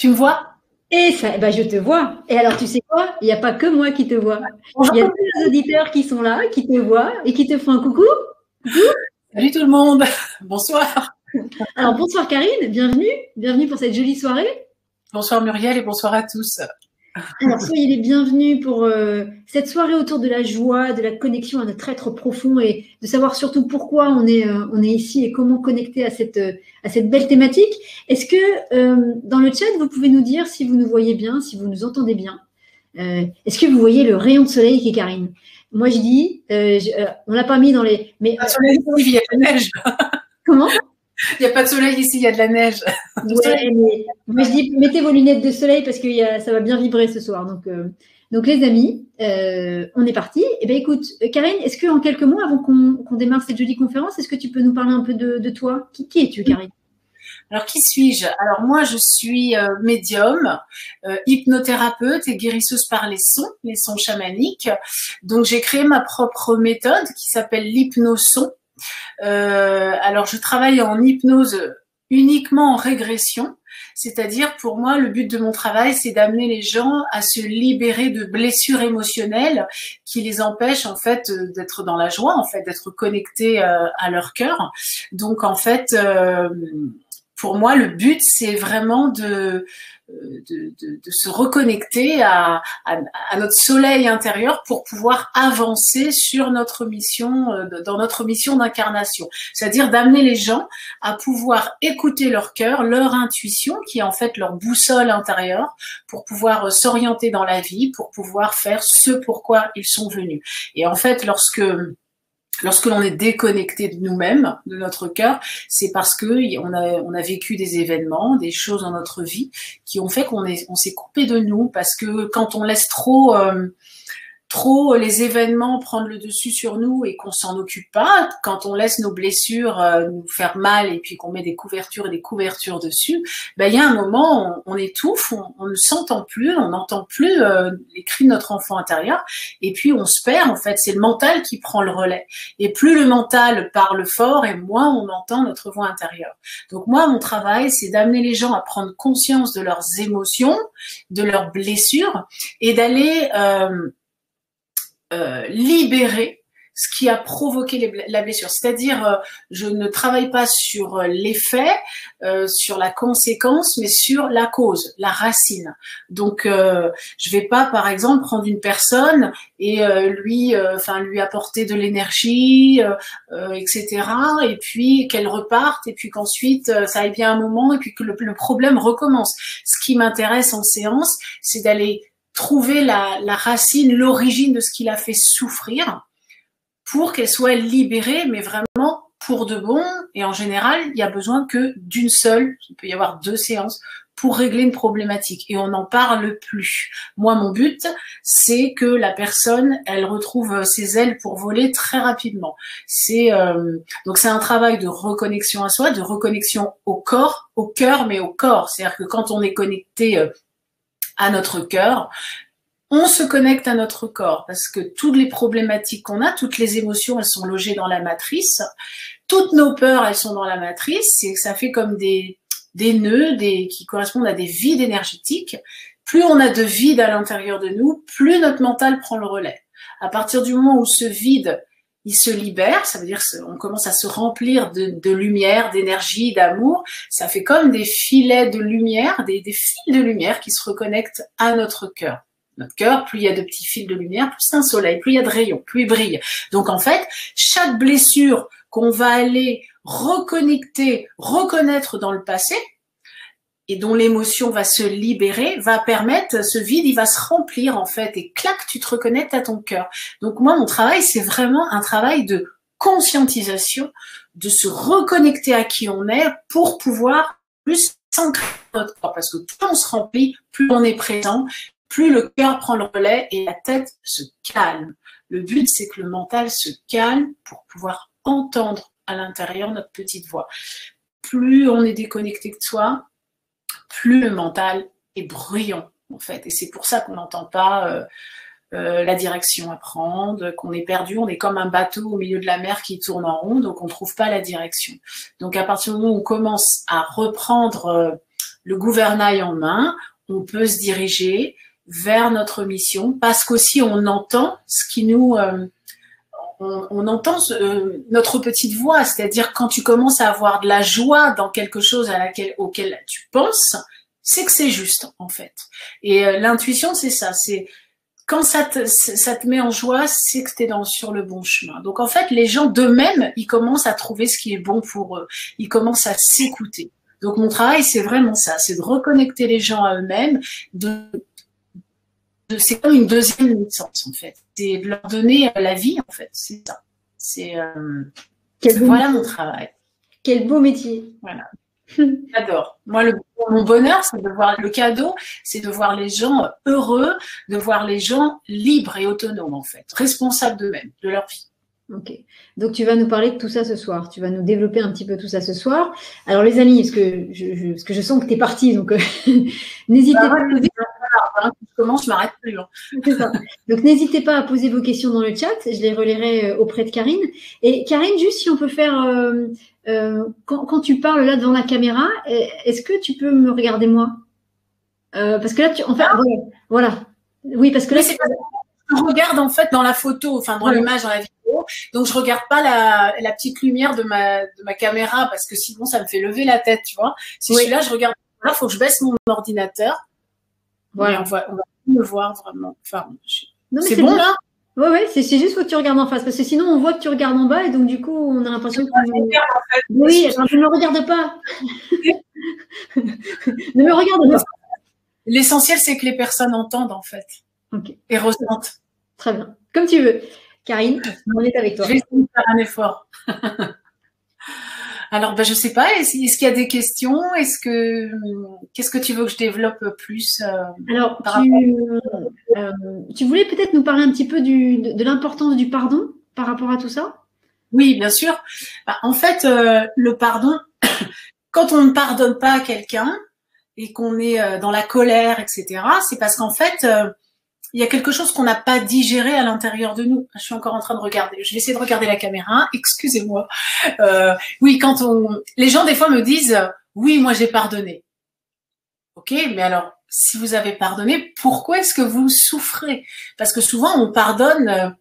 Tu me vois ? Et ça, bah je te vois. Et alors, tu sais quoi ? Il n'y a pas que moi qui te vois. Il y a tous les auditeurs qui sont là, qui te voient et qui te font un coucou. Coucou. Salut tout le monde. Bonsoir. Alors, bonsoir Karine, bienvenue. Bienvenue pour cette jolie soirée. Bonsoir Muriel et bonsoir à tous. Alors, soyez les bienvenus pour cette soirée autour de la joie, de la connexion à notre être profond et de savoir surtout pourquoi on est ici et comment connecter à cette belle thématique. Est-ce que dans le chat, vous pouvez nous dire si vous nous voyez bien, si vous nous entendez bien est-ce que vous voyez le rayon de soleil qui est Karine? Moi, je dis, on ne l'a pas mis dans les… Mais, pas de soleil ici, il y a de la neige. Comment? Il n'y a pas de soleil ici, il y a de la neige. Ouais, mais je dis, mettez vos lunettes de soleil parce que ça va bien vibrer ce soir. Donc les amis, on est parti. Eh bien, écoute, Karine, est-ce qu'en quelques mots, avant qu'on démarre cette jolie conférence, est-ce que tu peux nous parler un peu de toi ? Qui es-tu, Karine ? Alors, qui suis-je ? Alors, moi, je suis médium, hypnothérapeute et guérisseuse par les sons chamaniques. Donc, j'ai créé ma propre méthode qui s'appelle l'hypnoson. Alors, je travaille en hypnose uniquement en régression, c'est-à-dire pour moi, le but de mon travail, c'est d'amener les gens à se libérer de blessures émotionnelles qui les empêchent en fait d'être dans la joie, en fait, d'être connectés à leur cœur. Donc, en fait, pour moi, le but, c'est vraiment de se reconnecter à notre soleil intérieur pour pouvoir avancer sur notre mission, dans notre mission d'incarnation. C'est-à-dire d'amener les gens à pouvoir écouter leur cœur, leur intuition, qui est en fait leur boussole intérieure, pour pouvoir s'orienter dans la vie, pour pouvoir faire ce pourquoi ils sont venus. Et en fait, lorsque l'on est déconnecté de nous-mêmes, de notre cœur, c'est parce que on a vécu des événements, des choses dans notre vie qui ont fait qu'on s'est coupé de nous. Parce que quand on laisse trop les événements prendre le dessus sur nous et qu'on s'en occupe pas, quand on laisse nos blessures nous faire mal et puis qu'on met des couvertures dessus, ben il y a un moment on étouffe, on ne s'entend plus, on n'entend plus les cris de notre enfant intérieur et puis on se perd en fait. C'est le mental qui prend le relais et plus le mental parle fort et moins on entend notre voix intérieure. Donc moi mon travail c'est d'amener les gens à prendre conscience de leurs émotions, de leurs blessures et d'aller libérer ce qui a provoqué la blessure. C'est-à-dire, je ne travaille pas sur l'effet, sur la conséquence, mais sur la cause, la racine. Donc, je vais pas, par exemple, prendre une personne et lui apporter de l'énergie, etc. Et puis qu'elle reparte, et puis qu'ensuite ça aille bien un moment, et puis que le problème recommence. Ce qui m'intéresse en séance, c'est d'aller trouver la racine, l'origine de ce qui l'a fait souffrir pour qu'elle soit libérée, mais vraiment pour de bon. Et en général, il n'y a besoin que d'une seule, il peut y avoir 2 séances, pour régler une problématique. Et on n'en parle plus. Moi, mon but, c'est que la personne, elle retrouve ses ailes pour voler très rapidement. Donc, c'est un travail de reconnexion à soi, de reconnexion au corps, au cœur, mais au corps. C'est-à-dire que quand on est connecté à notre cœur, on se connecte à notre corps parce que toutes les problématiques qu'on a, toutes les émotions, elles sont logées dans la matrice. Toutes nos peurs, elles sont dans la matrice et ça fait comme des nœuds qui correspondent à des vides énergétiques. Plus on a de vide à l'intérieur de nous, plus notre mental prend le relais. À partir du moment où ce vide, il se libère, ça veut dire qu'on commence à se remplir de lumière, d'énergie, d'amour. Ça fait comme des filets de lumière, des fils de lumière qui se reconnectent à notre cœur. Notre cœur, plus il y a de petits fils de lumière, plus c'est un soleil, plus il y a de rayons, plus il brille. Donc en fait, chaque blessure qu'on va aller reconnecter, reconnaître dans le passé, et dont l'émotion va se libérer, va permettre, ce vide, il va se remplir en fait, et clac, tu te reconnectes à ton cœur. Donc moi, mon travail, c'est vraiment un travail de conscientisation, de se reconnecter à qui on est pour pouvoir plus s'ancrer dans notre corps, parce que plus on se remplit, plus on est présent, plus le cœur prend le relais et la tête se calme. Le but, c'est que le mental se calme pour pouvoir entendre à l'intérieur notre petite voix. Plus on est déconnecté de soi, plus le mental est bruyant, en fait. Et c'est pour ça qu'on n'entend pas la direction à prendre, qu'on est perdu, on est comme un bateau au milieu de la mer qui tourne en rond, donc on ne trouve pas la direction. Donc, à partir du moment où on commence à reprendre le gouvernail en main, on peut se diriger vers notre mission parce qu'aussi on entend ce qui nous... on entend notre petite voix, c'est-à-dire quand tu commences à avoir de la joie dans quelque chose auquel tu penses, c'est que c'est juste en fait. Et l'intuition, c'est ça, c'est quand ça te met en joie, c'est que tu es sur le bon chemin. Donc en fait, les gens d'eux-mêmes, ils commencent à trouver ce qui est bon pour eux, ils commencent à s'écouter. Donc mon travail, c'est vraiment ça, c'est de reconnecter les gens à eux-mêmes, c'est comme une deuxième naissance en fait, c'est de leur donner la vie en fait, c'est ça. Voilà mon travail. Quel beau métier. Voilà. J'adore. Moi, mon bonheur, c'est de voir le cadeau, c'est de voir les gens heureux, de voir les gens libres et autonomes en fait, responsables d'eux-mêmes, de leur vie. Ok. Donc, tu vas nous parler de tout ça ce soir. Tu vas nous développer un petit peu tout ça ce soir. Alors, les amis, parce que je sens que tu es partie, donc n'hésitez pas à poser... Je m'arrête plus. Donc, n'hésitez pas à poser vos questions dans le chat. Je les relayerai auprès de Karine. Et Karine, juste si on peut faire... quand tu parles là devant la caméra, est-ce que tu peux me regarder moi parce que là, tu... Enfin, voilà. Oui, parce que là... Je regarde en fait dans la photo, enfin dans l'image, dans la vidéo, donc je regarde pas la petite lumière de ma caméra parce que sinon ça me fait lever la tête, tu vois. Si je suis là, je regarde, il faut que je baisse mon ordinateur. Voilà, on va me voir vraiment. Enfin, c'est bon là. Ouais, c'est juste que tu regardes en face parce que sinon on voit que tu regardes en bas et donc du coup on a l'impression que tu me regardes en fait. Oui, je ne me regarde pas. Ne me regarde pas. L'essentiel c'est que les personnes entendent en fait. Okay. Et ressente. Très bien. Comme tu veux. Karine, on est avec toi. Je vais essayer de faire un effort. Alors, je ne sais pas. Est-ce qu'il y a des questions? Qu'est-ce que tu veux que je développe plus Alors, tu voulais peut-être nous parler un petit peu de l'importance du pardon par rapport à tout ça? Oui, bien sûr. En fait, le pardon, quand on ne pardonne pas à quelqu'un et qu'on est dans la colère, etc., c'est parce qu'en fait... il y a quelque chose qu'on n'a pas digéré à l'intérieur de nous. Je suis encore en train de regarder. Je vais essayer de regarder la caméra. Excusez-moi. Oui, les gens des fois me disent « Oui, moi j'ai pardonné. » Ok, mais alors, si vous avez pardonné, pourquoi est-ce que vous souffrez? Parce que souvent, on pardonne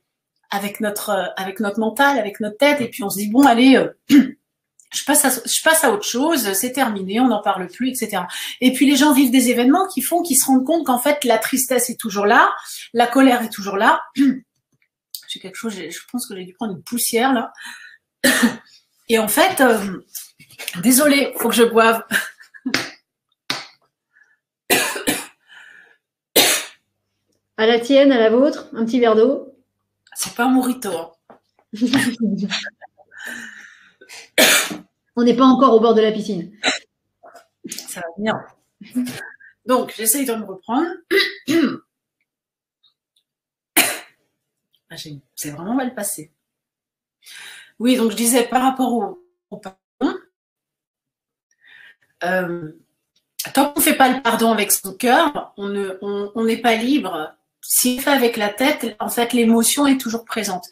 avec notre mental, avec notre tête, et puis on se dit « Bon, allez, je passe à autre chose, c'est terminé, on n'en parle plus, etc. » Et puis les gens vivent des événements qui font qu'ils se rendent compte qu'en fait la tristesse est toujours là, la colère est toujours là. J'ai quelque chose, je pense que j'ai dû prendre une poussière là. Et en fait, désolée, faut que je boive. À la tienne, à la vôtre, un petit verre d'eau. C'est pas un mojito. Hein. On n'est pas encore au bord de la piscine. Ça va venir. Donc, j'essaye de me reprendre. C'est vraiment mal passé. Oui, donc je disais par rapport au pardon, tant qu'on ne fait pas le pardon avec son cœur, on n'est pas libre. Si on fait avec la tête, en fait, l'émotion est toujours présente.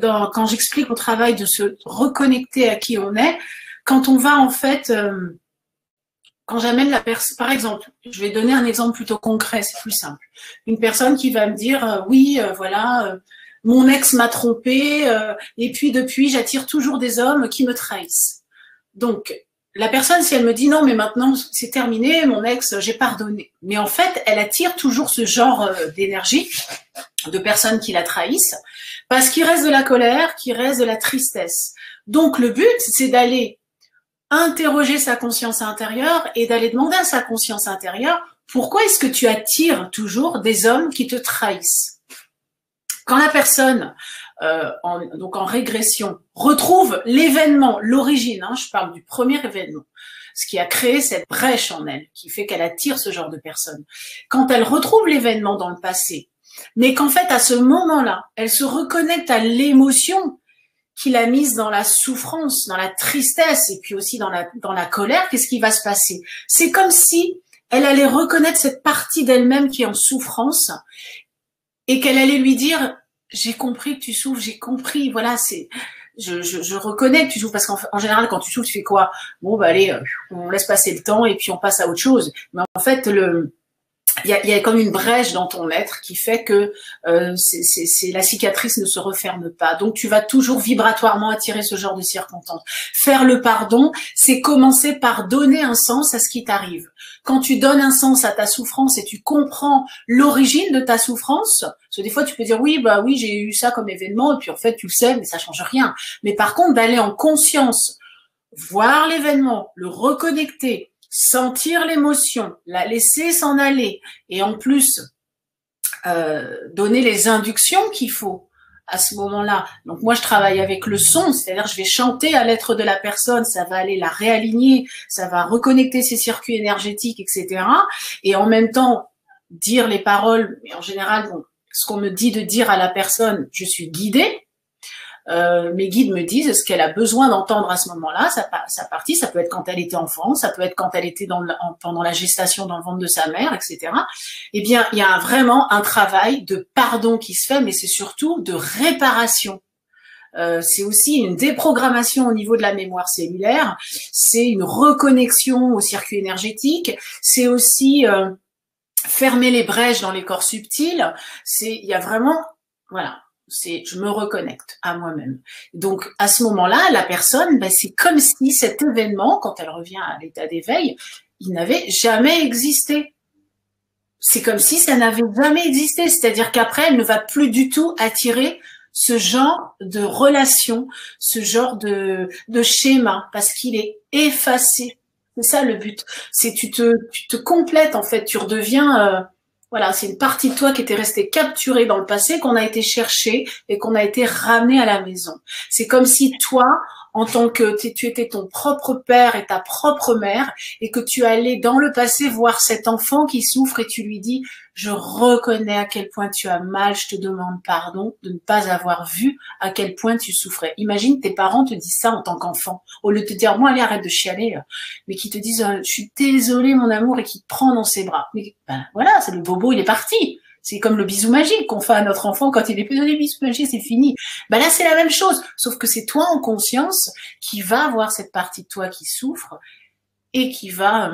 Quand j'explique au travail de se reconnecter à qui on est, quand on va en fait, quand j'amène la personne, par exemple, je vais donner un exemple plutôt concret, c'est plus simple. Une personne qui va me dire, oui, voilà, mon ex m'a trompée, et puis depuis, j'attire toujours des hommes qui me trahissent. Donc, la personne, si elle me dit non, mais maintenant, c'est terminé, mon ex, j'ai pardonné. Mais en fait, elle attire toujours ce genre d'énergie, de personnes qui la trahissent, parce qu'il reste de la colère, qu'il reste de la tristesse. Donc, le but, c'est d'aller interroger sa conscience intérieure et d'aller demander à sa conscience intérieure pourquoi est-ce que tu attires toujours des hommes qui te trahissent? Quand la personne, en régression, retrouve l'événement, l'origine, je parle du premier événement, ce qui a créé cette brèche en elle, qui fait qu'elle attire ce genre de personnes. Quand elle retrouve l'événement dans le passé, mais qu'en fait, à ce moment-là, elle se reconnecte à l'émotion qui l'a mise dans la souffrance, dans la tristesse et puis aussi dans la colère, qu'est-ce qui va se passer? C'est comme si elle allait reconnaître cette partie d'elle-même qui est en souffrance et qu'elle allait lui dire « J'ai compris que tu souffres, j'ai compris, voilà, je reconnais que tu souffres, parce qu'en général, quand tu souffres, tu fais quoi? Bon, bah allez, on laisse passer le temps et puis on passe à autre chose. Mais en fait, il y a comme une brèche dans ton être qui fait que la cicatrice ne se referme pas. Donc, tu vas toujours vibratoirement attirer ce genre de circonstances. Faire le pardon, c'est commencer par donner un sens à ce qui t'arrive. Quand tu donnes un sens à ta souffrance et tu comprends l'origine de ta souffrance, parce que des fois, tu peux dire, oui, bah oui, j'ai eu ça comme événement, et puis en fait, tu le sais, mais ça change rien. Mais par contre, d'aller en conscience, voir l'événement, le reconnecter, sentir l'émotion, la laisser s'en aller, et en plus donner les inductions qu'il faut à ce moment-là. Donc moi, je travaille avec le son, c'est-à-dire je vais chanter à l'être de la personne, ça va aller la réaligner, ça va reconnecter ses circuits énergétiques, etc. Et en même temps, dire les paroles, mais en général, bon, ce qu'on me dit de dire à la personne, je suis guidée. Mes guides me disent ce qu'elle a besoin d'entendre à ce moment-là, sa partie, ça peut être quand elle était enfant, ça peut être quand elle était pendant la gestation dans le ventre de sa mère, etc. Eh bien, il y a vraiment un travail de pardon qui se fait, mais c'est surtout de réparation. C'est aussi une déprogrammation au niveau de la mémoire cellulaire, c'est une reconnexion au circuit énergétique, c'est aussi fermer les brèches dans les corps subtils, il y a vraiment… voilà. C'est je me reconnecte à moi-même. Donc, à ce moment-là, la personne, ben, c'est comme si cet événement, quand elle revient à l'état d'éveil, il n'avait jamais existé. C'est comme si ça n'avait jamais existé. C'est-à-dire qu'après, elle ne va plus du tout attirer ce genre de relation, ce genre de schéma, parce qu'il est effacé. C'est ça le but. C'est tu te complètes, en fait. Tu redeviens… Voilà, c'est une partie de toi qui était restée capturée dans le passé, qu'on a été cherchée et qu'on a été ramenée à la maison. C'est comme si toi, en tant que tu étais ton propre père et ta propre mère, et que tu allais dans le passé voir cet enfant qui souffre et tu lui dis « Je reconnais à quel point tu as mal, je te demande pardon de ne pas avoir vu à quel point tu souffrais. » Imagine, tes parents te disent ça en tant qu'enfant, au lieu de te dire « Bon, allez, arrête de chialer », mais qui te disent « Je suis désolée, mon amour », et qui te prend dans ses bras. Mais ben, voilà, c'est le bobo, il est parti. C'est comme le bisou magique qu'on fait à notre enfant quand il est plus dans les bisous magiques, c'est fini. Ben là, c'est la même chose, sauf que c'est toi en conscience qui va voir cette partie de toi qui souffre et qui va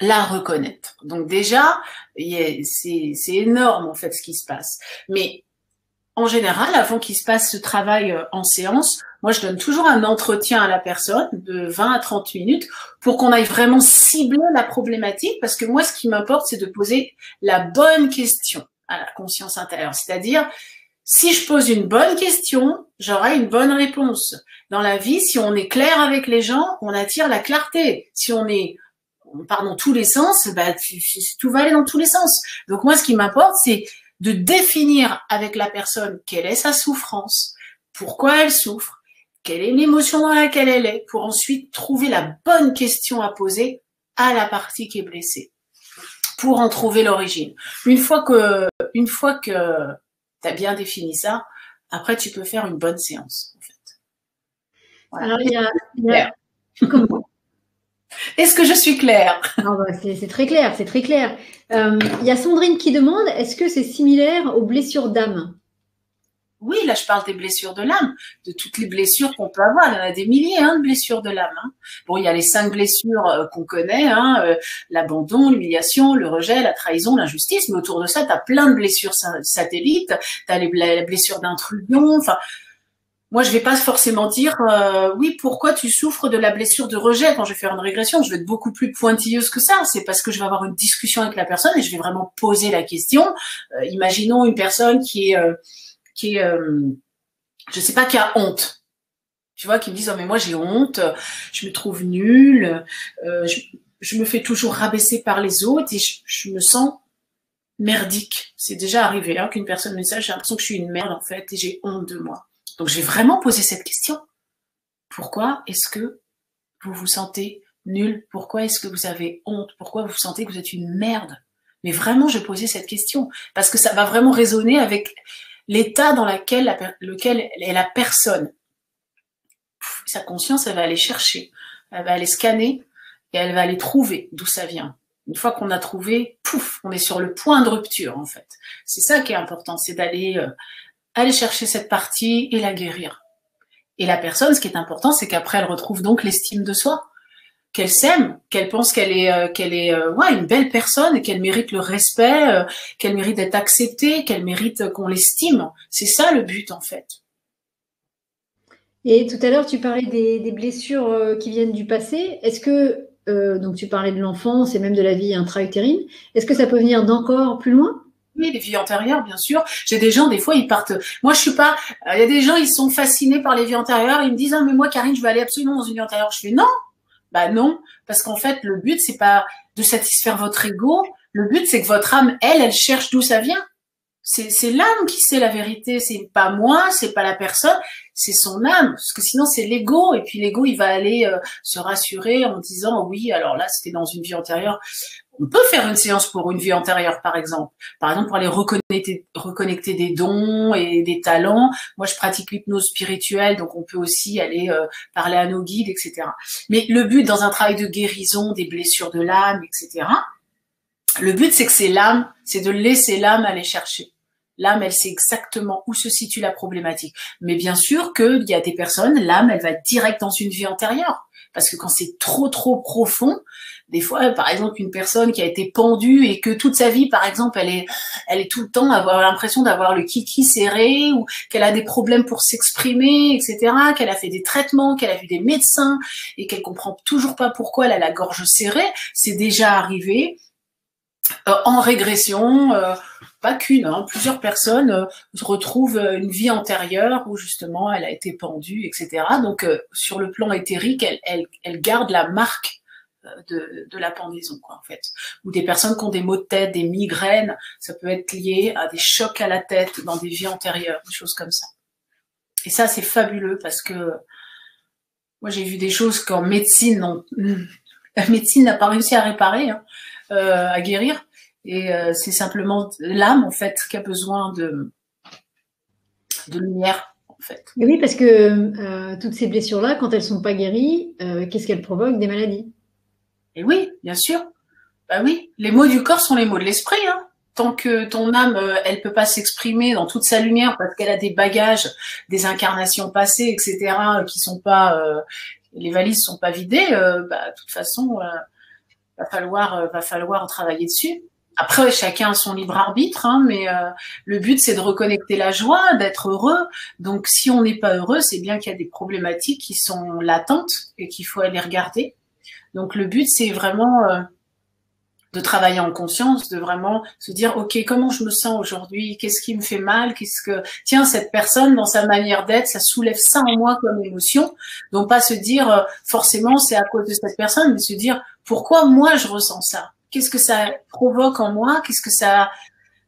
la reconnaître. Donc déjà, c'est énorme en fait ce qui se passe. Mais en général, avant qu'il se passe ce travail en séance, moi je donne toujours un entretien à la personne de 20 à 30 minutes pour qu'on aille vraiment cibler la problématique, parce que moi ce qui m'importe, c'est de poser la bonne question à la conscience intérieure. C'est-à-dire, si je pose une bonne question, j'aurai une bonne réponse. Dans la vie, si on est clair avec les gens, on attire la clarté. Si on est… on part dans tous les sens, bah, tout va aller dans tous les sens. Donc moi ce qui m'importe, c'est de définir avec la personne quelle est sa souffrance, pourquoi elle souffre, quelle est l'émotion dans laquelle elle est, pour ensuite trouver la bonne question à poser à la partie qui est blessée, pour en trouver l'origine. Une fois que tu as bien défini ça, après tu peux faire une bonne séance. En fait. Voilà. Alors il y a comment? Est-ce que je suis claire? C'est très clair, c'est très clair. Il y a Sandrine qui demande, est-ce que c'est similaire aux blessures d'âme? Oui, là je parle des blessures de l'âme, de toutes les blessures qu'on peut avoir. Il y en a des milliers de blessures de l'âme. Bon, il y a les 5 blessures qu'on connaît, l'abandon, l'humiliation, le rejet, la trahison, l'injustice. Mais autour de ça, tu as plein de blessures satellites, tu as les blessures d'intrusion, enfin… Moi, je vais pas forcément dire oui, pourquoi tu souffres de la blessure de rejet. Quand je vais faire une régression, je vais être beaucoup plus pointilleuse que ça. C'est parce que je vais avoir une discussion avec la personne et je vais vraiment poser la question. Imaginons une personne qui est je sais pas, qui a honte. Tu vois, qui me dit « Oh, mais moi j'ai honte, je me trouve nulle, je me fais toujours rabaisser par les autres et je me sens merdique. » C'est déjà arrivé qu'une personne me dise ça, j'ai l'impression que je suis une merde en fait et j'ai honte de moi. Donc, j'ai vraiment posé cette question. Pourquoi est-ce que vous vous sentez nul? Pourquoi est-ce que vous avez honte? Pourquoi vous sentez que vous êtes une merde? Mais vraiment, j'ai posé cette question parce que ça va vraiment résonner avec l'état dans lequel est la personne. Sa conscience, elle va aller chercher, elle va aller scanner et elle va aller trouver d'où ça vient. Une fois qu'on a trouvé, pouf, on est sur le point de rupture, en fait. C'est ça qui est important, c'est d'aller… aller chercher cette partie et la guérir. Et la personne, ce qui est important, c'est qu'après, elle retrouve donc l'estime de soi, qu'elle s'aime, qu'elle pense qu'elle est une belle personne et qu'elle mérite le respect, qu'elle mérite d'être acceptée, qu'elle mérite qu'on l'estime. C'est ça le but, en fait. Et tout à l'heure, tu parlais des blessures qui viennent du passé. Est-ce que, donc tu parlais de l'enfance et même de la vie intra-utérine, est-ce que ça peut venir d'encore plus loin? Oui, les vies antérieures, bien sûr. J'ai des gens, des fois, ils partent. Moi, je suis pas. Il y a des gens, ils sont fascinés par les vies antérieures. Ils me disent, ah, mais moi, Karine, je vais aller absolument dans une vie antérieure. Je fais non. Bah non, parce qu'en fait, le but, c'est pas de satisfaire votre ego. Le but, c'est que votre âme, elle cherche d'où ça vient. C'est l'âme qui sait la vérité. C'est pas moi, c'est pas la personne, c'est son âme. Parce que sinon, c'est l'ego. Et puis l'ego, il va aller se rassurer en disant, oui, alors là, c'était dans une vie antérieure. On peut faire une séance pour une vie antérieure, par exemple. Par exemple, pour aller reconnecter des dons et des talents. Moi, je pratique l'hypnose spirituelle, donc on peut aussi aller parler à nos guides, etc. Mais le but, dans un travail de guérison des blessures de l'âme, etc., le but, c'est que c'est l'âme, c'est de laisser l'âme aller chercher. L'âme, elle sait exactement où se situe la problématique. Mais bien sûr qu'il y a des personnes, l'âme, elle va direct dans une vie antérieure. Parce que quand c'est trop profond, des fois, par exemple, une personne qui a été pendue et que toute sa vie, par exemple, elle est tout le temps à avoir l'impression d'avoir le kiki serré ou qu'elle a des problèmes pour s'exprimer, etc., qu'elle a fait des traitements, qu'elle a vu des médecins et qu'elle comprend toujours pas pourquoi elle a la gorge serrée, c'est déjà arrivé en régression, pas qu'une, hein, plusieurs personnes retrouvent une vie antérieure où justement elle a été pendue, etc. Donc, sur le plan éthérique, elle garde la marque de la pendaison, quoi, en fait. Ou des personnes qui ont des maux de tête, des migraines, ça peut être lié à des chocs à la tête dans des vies antérieures, des choses comme ça. Et ça, c'est fabuleux parce que moi, j'ai vu des choses qu'en médecine, la médecine n'a pas réussi à réparer, hein, à guérir. Et c'est simplement l'âme, en fait, qui a besoin de lumière. En fait. Oui, parce que toutes ces blessures-là, quand elles ne sont pas guéries, qu'est-ce qu'elles provoquent? Des maladies. Et oui, bien sûr. Bah oui, les mots du corps sont les mots de l'esprit. Hein. Tant que ton âme, elle peut pas s'exprimer dans toute sa lumière parce qu'elle a des bagages, des incarnations passées, etc., qui sont pas, les valises sont pas vidées. De toute façon, va falloir travailler dessus. Après, chacun a son libre arbitre, hein, mais le but, c'est de reconnecter la joie, d'être heureux. Donc, si on n'est pas heureux, c'est bien qu'il y a des problématiques qui sont latentes et qu'il faut aller regarder. Donc, le but, c'est vraiment de travailler en conscience, de vraiment se dire, OK, comment je me sens aujourd'hui? Qu'est-ce qui me fait mal? Tiens, cette personne, dans sa manière d'être, ça soulève ça en moi comme émotion. Donc, pas se dire, forcément, c'est à cause de cette personne, mais se dire, pourquoi moi, je ressens ça? Qu'est-ce que ça provoque en moi? Qu'est-ce que ça,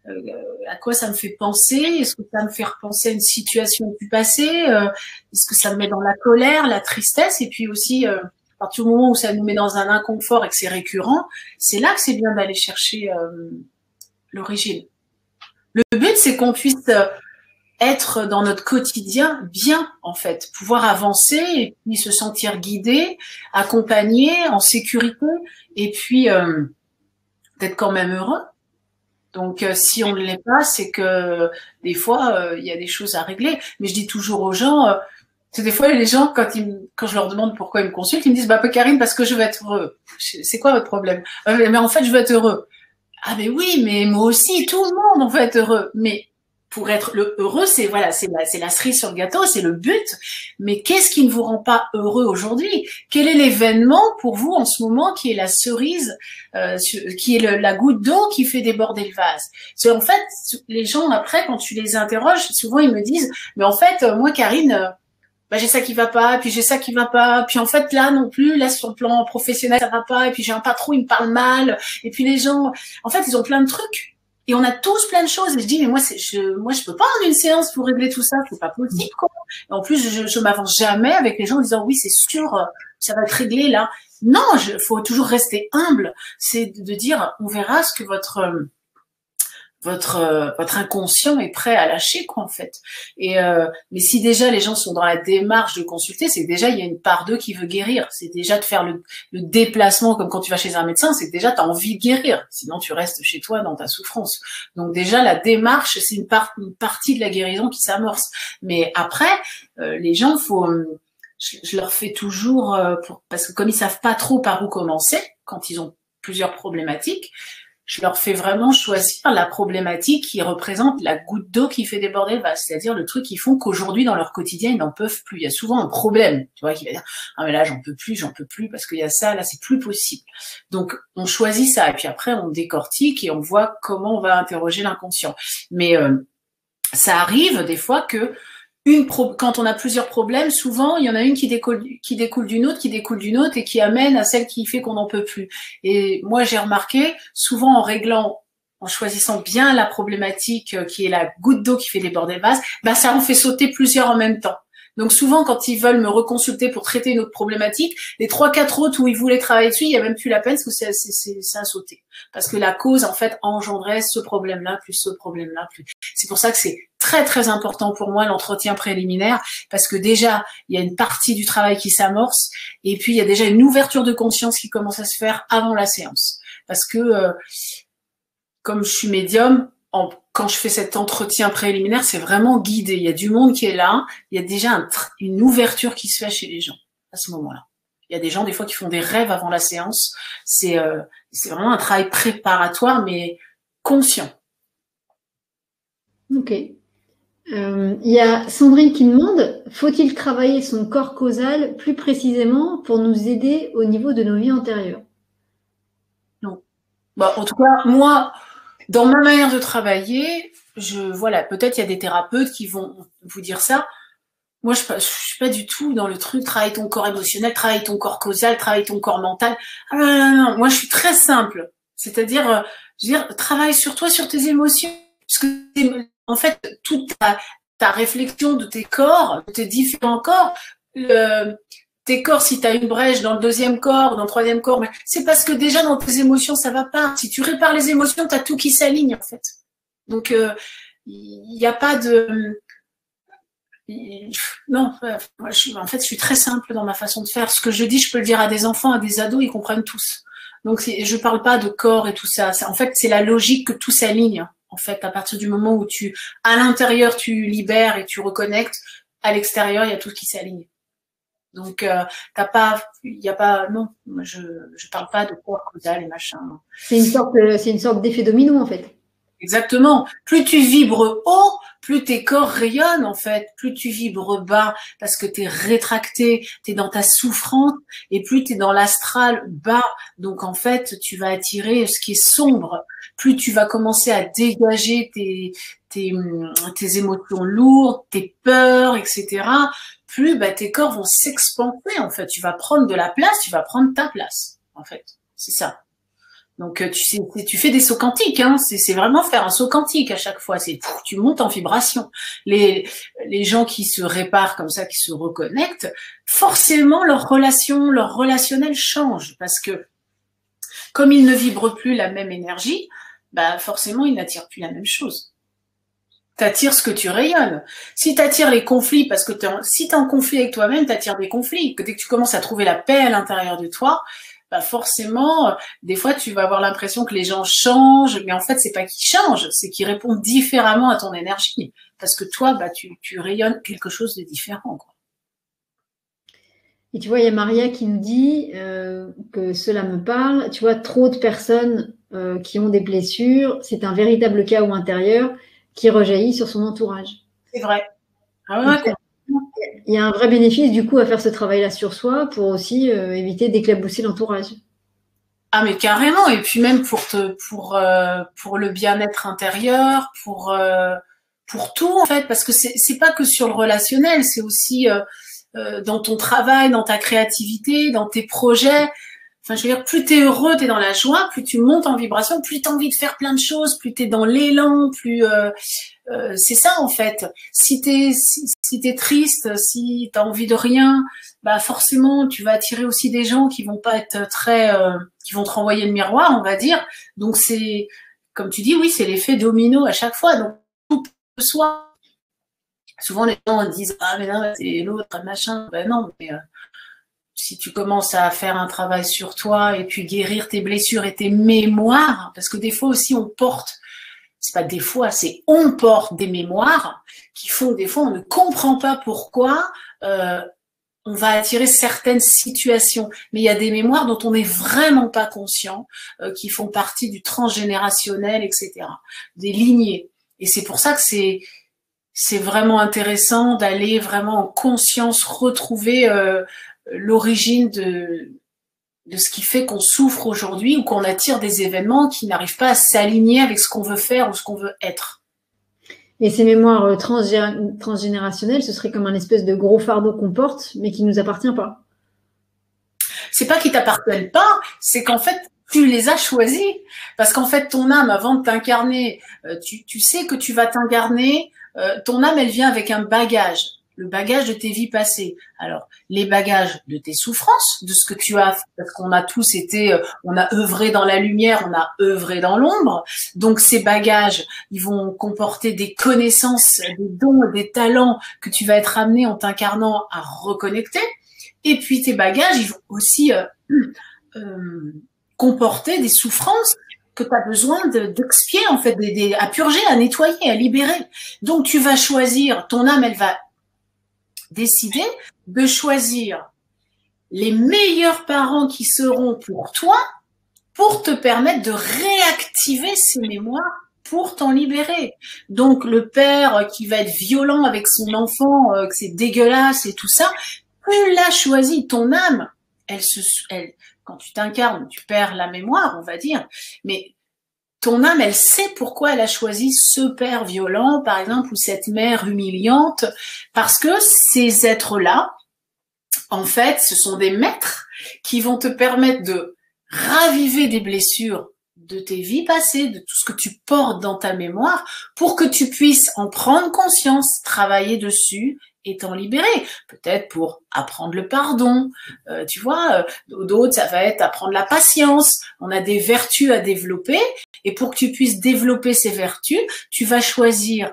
à quoi ça me fait penser? Est-ce que ça me fait repenser à une situation du passé? Est-ce que ça me met dans la colère, la tristesse? Et puis aussi, à partir du moment où ça nous met dans un inconfort et que c'est récurrent, c'est là que c'est bien d'aller chercher l'origine. Le but, c'est qu'on puisse être dans notre quotidien bien, en fait, pouvoir avancer et puis se sentir guidé, accompagné, en sécurité, et puis d'être quand même heureux. Donc, si on ne l'est pas, c'est que des fois, y a des choses à régler. Mais je dis toujours aux gens, c'est des fois les gens, quand je leur demande pourquoi ils me consultent, ils me disent, bah, Karine, parce que je veux être heureux. C'est quoi votre problème? Mais en fait, je veux être heureux. Ah, mais oui, mais moi aussi, tout le monde, on veut être heureux. Mais pour être heureux, c'est la cerise sur le gâteau, c'est le but. Mais qu'est-ce qui ne vous rend pas heureux aujourd'hui? Quel est l'événement pour vous en ce moment qui est la cerise, qui est la goutte d'eau qui fait déborder le vase? C'est en fait, les gens après, quand tu les interroges, souvent ils me disent, mais en fait, moi, Karine, bah, j'ai ça qui va pas, puis j'ai ça qui va pas, puis en fait là non plus, là sur le plan professionnel ça va pas, et puis j'ai un patron, il me parle mal, et puis les gens, en fait, ils ont plein de trucs. Et on a tous plein de choses. Et je dis, mais moi, je peux pas en une séance pour régler tout ça. C'est pas possible, quoi. Et en plus, je m'avance jamais avec les gens en disant, oui, c'est sûr, ça va être réglé, là. Non, faut toujours rester humble. C'est de dire, on verra ce que votre, votre inconscient est prêt à lâcher, quoi, en fait. Et mais si déjà les gens sont dans la démarche de consulter, c'est déjà il y a une part d'eux qui veut guérir. C'est déjà de faire le déplacement, comme quand tu vas chez un médecin, c'est déjà tu as envie de guérir. Sinon tu restes chez toi dans ta souffrance. Donc déjà la démarche, c'est une partie de la guérison qui s'amorce. Mais après, les gens, je leur fais toujours, parce que comme ils savent pas trop par où commencer, quand ils ont plusieurs problématiques, je leur fais vraiment choisir la problématique qui représente la goutte d'eau qui fait déborder le vase, c'est-à-dire le truc qui font qu'aujourd'hui, dans leur quotidien, ils n'en peuvent plus. Il y a souvent un problème, tu vois, qui va dire « Ah, mais là, j'en peux plus, parce qu'il y a ça, là, c'est plus possible. » Donc, on choisit ça, et puis après, on décortique et on voit comment on va interroger l'inconscient. Mais ça arrive des fois que, quand on a plusieurs problèmes, souvent, il y en a une qui découle d'une autre, et qui amène à celle qui fait qu'on n'en peut plus. Et moi, j'ai remarqué, souvent en choisissant bien la problématique qui est la goutte d'eau qui fait déborder le vase, bah, ça en fait sauter plusieurs en même temps. Donc souvent, quand ils veulent me reconsulter pour traiter une autre problématique, les 3-4 autres où ils voulaient travailler dessus, il n'y a même plus la peine parce que ça a sauté. Parce que la cause, en fait, engendrait ce problème-là, plus ce problème-là, plus... C'est pour ça que c'est très, très important pour moi, l'entretien préliminaire, parce que déjà, il y a une partie du travail qui s'amorce et puis il y a déjà une ouverture de conscience qui commence à se faire avant la séance. Parce que, comme je suis médium, quand je fais cet entretien préliminaire, c'est vraiment guidé. Il y a du monde qui est là. Il y a déjà une ouverture qui se fait chez les gens à ce moment-là. Il y a des gens, des fois, qui font des rêves avant la séance. C'est vraiment un travail préparatoire, mais conscient. Ok. Il y a Sandrine qui demande, faut-il travailler son corps causal plus précisément pour nous aider au niveau de nos vies antérieures? Non. Bah, en tout cas, moi... Dans ma manière de travailler, voilà, peut-être il y a des thérapeutes qui vont vous dire ça. Moi, je suis pas du tout dans le truc, travaille ton corps émotionnel, travaille ton corps causal, travaille ton corps mental. Ah non, non, non. Moi, je suis très simple. C'est-à-dire, je veux dire, travaille sur toi, sur tes émotions. Parce que, en fait, toute ta réflexion de tes corps, de tes différents corps, tes corps, si tu as une brèche dans le deuxième corps, dans le troisième corps, c'est parce que déjà dans tes émotions, ça va pas. Si tu répares les émotions, tu as tout qui s'aligne, en fait. Donc, il n'y a pas de... Non, moi, en fait, je suis très simple dans ma façon de faire. Ce que je dis, je peux le dire à des enfants, à des ados, ils comprennent tous. Donc, je ne parle pas de corps et tout ça. En fait, c'est la logique que tout s'aligne, en fait. À partir du moment où à l'intérieur, tu libères et tu reconnectes, à l'extérieur, il y a tout qui s'aligne. Donc, non, je ne parle pas de corps causal et machin. C'est une sorte d'effet domino, en fait. Exactement. Plus tu vibres haut, plus tes corps rayonnent, en fait. Plus tu vibres bas, parce que tu es rétracté, tu es dans ta souffrance, et plus tu es dans l'astral bas. Donc, en fait, tu vas attirer ce qui est sombre. Plus tu vas commencer à dégager tes émotions lourdes, tes peurs, etc., plus bah, tes corps vont s'expanser, en fait. Tu vas prendre de la place, tu vas prendre ta place, en fait. C'est ça. Donc, tu fais des sauts quantiques. Hein. C'est vraiment faire un saut quantique à chaque fois. Tu montes en vibration. Les gens qui se réparent comme ça, qui se reconnectent, forcément, leur relationnel change parce que comme ils ne vibrent plus la même énergie, bah, forcément, ils n'attirent plus la même chose. T'attires ce que tu rayonnes. Si t'attires les conflits, parce que si t'es en conflit avec toi-même, t'attires des conflits. Dès que tu commences à trouver la paix à l'intérieur de toi, bah forcément, des fois, tu vas avoir l'impression que les gens changent, mais en fait, c'est pas qu'ils changent, c'est qu'ils répondent différemment à ton énergie. Parce que toi, bah, tu rayonnes quelque chose de différent, quoi. Et tu vois, il y a Maria qui nous dit que cela me parle. Tu vois, trop de personnes qui ont des blessures, c'est un véritable chaos intérieur qui rejaillit sur son entourage. C'est vrai. Ah ouais, il y a un vrai bénéfice du coup à faire ce travail-là sur soi pour aussi éviter d'éclabousser l'entourage. Ah mais carrément, et puis même pour le bien-être intérieur, pour tout en fait, parce que c'est pas que sur le relationnel, c'est aussi dans ton travail, dans ta créativité, dans tes projets. Enfin, je veux dire, plus t'es heureux, t'es dans la joie, plus tu montes en vibration, plus t'as envie de faire plein de choses, plus t'es dans l'élan, plus c'est ça en fait. Si t'es triste, si t'as envie de rien, bah forcément tu vas attirer aussi des gens qui vont pas être très, qui vont te renvoyer le miroir, on va dire. Donc c'est comme tu dis, oui, c'est l'effet domino à chaque fois. Donc, tout peut soi. Souvent, les gens disent « Ah, mais non, c'est l'autre, machin. » Ben non, mais si tu commences à faire un travail sur toi et puis guérir tes blessures et tes mémoires, parce que des fois aussi, on porte, c'est pas des fois, c'est on porte des mémoires qui font, des fois, on ne comprend pas pourquoi on va attirer certaines situations. Mais il y a des mémoires dont on n'est vraiment pas conscient, qui font partie du transgénérationnel, etc., des lignées. Et c'est pour ça que c'est vraiment intéressant d'aller vraiment en conscience retrouver l'origine de ce qui fait qu'on souffre aujourd'hui ou qu'on attire des événements qui n'arrivent pas à s'aligner avec ce qu'on veut faire ou ce qu'on veut être. Et ces mémoires transgénérationnelles, ce serait comme un espèce de gros fardeau qu'on porte, mais qui ne nous appartient pas. C'est pas qu'ils t'appartiennent pas, c'est qu'en fait, tu les as choisis. Parce qu'en fait, ton âme, avant de t'incarner, tu sais que tu vas t'incarner, ton âme, elle vient avec un bagage. Le bagage de tes vies passées. Alors, les bagages de tes souffrances, de ce que tu as, parce qu'on a tous été, on a œuvré dans la lumière, on a œuvré dans l'ombre. Donc, ces bagages, ils vont comporter des connaissances, des dons, des talents que tu vas être amené en t'incarnant à reconnecter. Et puis, tes bagages, ils vont aussi comporter des souffrances que tu as besoin d'expier, en fait, à purger, à nettoyer, à libérer. Donc, tu vas choisir, ton âme, elle va décider de choisir les meilleurs parents qui seront pour toi pour te permettre de réactiver ces mémoires pour t'en libérer. Donc, le père qui va être violent avec son enfant, que c'est dégueulasse et tout ça, tu l'as choisi, ton âme, quand tu t'incarnes, tu perds la mémoire, on va dire, mais ton âme, elle sait pourquoi elle a choisi ce père violent, par exemple, ou cette mère humiliante, parce que ces êtres-là, en fait, ce sont des maîtres qui vont te permettre de raviver des blessures de tes vies passées, de tout ce que tu portes dans ta mémoire, pour que tu puisses en prendre conscience, travailler dessus et t'en libérer. Peut-être pour apprendre le pardon, tu vois, d'autres, ça va être apprendre la patience. On a des vertus à développer. Et pour que tu puisses développer ces vertus, tu vas choisir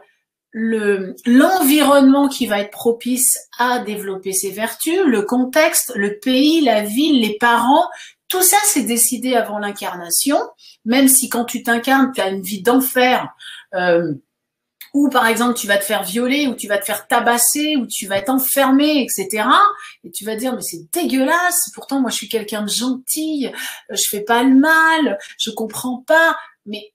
l'environnement qui va être propice à développer ces vertus, le contexte, le pays, la ville, les parents. Tout ça, c'est décidé avant l'incarnation, même si quand tu t'incarnes, tu as une vie d'enfer, ou par exemple, tu vas te faire violer, ou tu vas te faire tabasser, ou tu vas être enfermé, etc. Et tu vas dire, mais c'est dégueulasse, pourtant moi je suis quelqu'un de gentil, je fais pas le mal, je comprends pas. Mais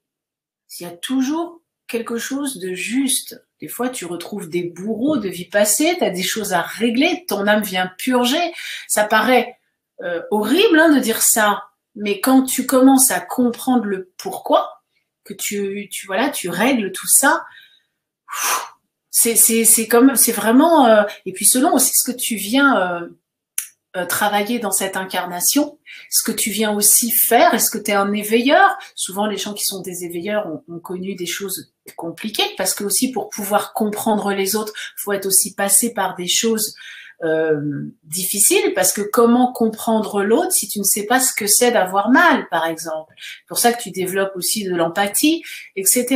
il y a toujours quelque chose de juste. Des fois, tu retrouves des bourreaux de vie passée, tu as des choses à régler, ton âme vient purger. Ça paraît horrible hein, de dire ça, mais quand tu commences à comprendre le pourquoi, que tu règles tout ça, c'est vraiment… et puis selon aussi ce que tu viens… travailler dans cette incarnation, ce que tu viens aussi faire, est-ce que tu es un éveilleur? Souvent, les gens qui sont des éveilleurs ont connu des choses compliquées parce que aussi pour pouvoir comprendre les autres, faut être aussi passé par des choses difficiles parce que comment comprendre l'autre si tu ne sais pas ce que c'est d'avoir mal, par exemple? C'est pour ça que tu développes aussi de l'empathie, etc.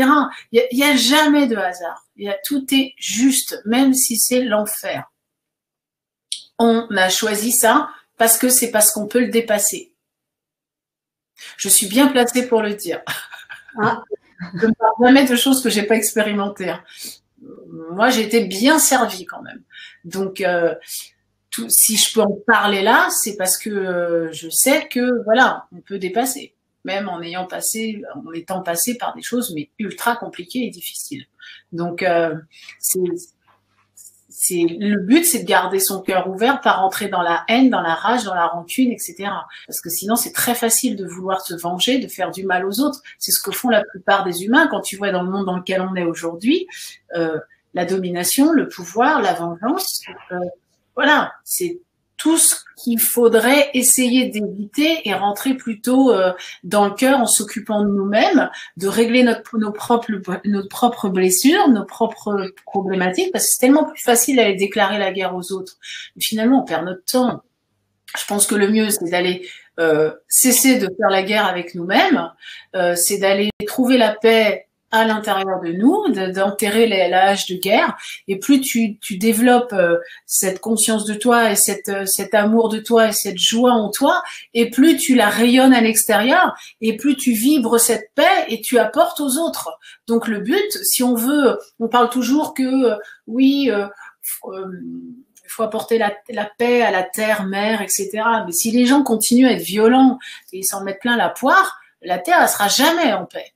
Il n'y a jamais de hasard. Tout est juste, même si c'est l'enfer. On a choisi ça parce que c'est parce qu'on peut le dépasser. Je suis bien placée pour le dire. Ah. Je ne parle jamais de choses que je n'ai pas expérimentées. Moi, j'ai été bien servie quand même. Donc, si je peux en parler là, c'est parce que je sais que, voilà, on peut dépasser. Même en étant passé par des choses, mais ultra compliquées et difficiles. Donc, le but, c'est de garder son cœur ouvert, pas rentrer dans la haine, dans la rage, dans la rancune, etc. Parce que sinon, c'est très facile de vouloir se venger, de faire du mal aux autres. C'est ce que font la plupart des humains. Quand tu vois dans le monde dans lequel on est aujourd'hui, la domination, le pouvoir, la vengeance, voilà, c'est tout ce qu'il faudrait essayer d'éviter et rentrer plutôt dans le cœur en s'occupant de nous-mêmes, de régler nos propres blessures, nos propres problématiques, parce que c'est tellement plus facile d'aller déclarer la guerre aux autres. Mais finalement, on perd notre temps. Je pense que le mieux, c'est d'aller cesser de faire la guerre avec nous-mêmes, c'est d'aller trouver la paix à l'intérieur de nous, d'enterrer la hache de guerre. Et plus tu développes cette conscience de toi et cet amour de toi et cette joie en toi, et plus tu la rayonnes à l'extérieur, et plus tu vibres cette paix et tu apportes aux autres. Donc le but, si on veut, on parle toujours que oui, il faut apporter la paix à la terre, mère, etc. Mais si les gens continuent à être violents et s'en mettent plein la poire, la terre, elle sera jamais en paix.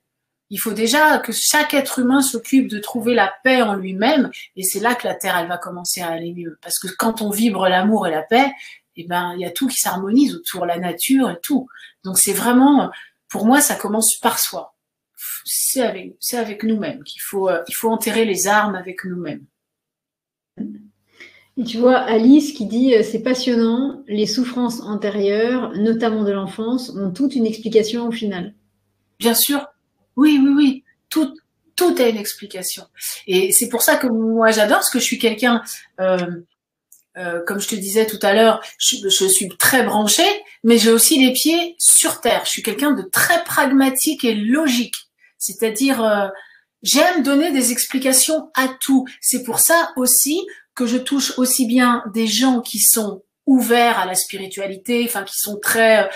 Il faut déjà que chaque être humain s'occupe de trouver la paix en lui-même, et c'est là que la terre, elle va commencer à aller mieux. Parce que quand on vibre l'amour et la paix, eh ben, il y a tout qui s'harmonise autour, la nature et tout. Donc c'est vraiment, pour moi, ça commence par soi. C'est avec nous-mêmes qu'il faut, il faut enterrer les armes avec nous-mêmes. Et tu vois, Alice qui dit « C'est passionnant, les souffrances antérieures, notamment de l'enfance, ont toute une explication au final. » Bien sûr. Oui, tout a une explication. Et c'est pour ça que moi, j'adore, parce que je suis quelqu'un, comme je te disais tout à l'heure, je suis très branchée, mais j'ai aussi les pieds sur terre. Je suis quelqu'un de très pragmatique et logique. C'est-à-dire, j'aime donner des explications à tout. C'est pour ça aussi que je touche aussi bien des gens qui sont ouverts à la spiritualité, enfin qui sont très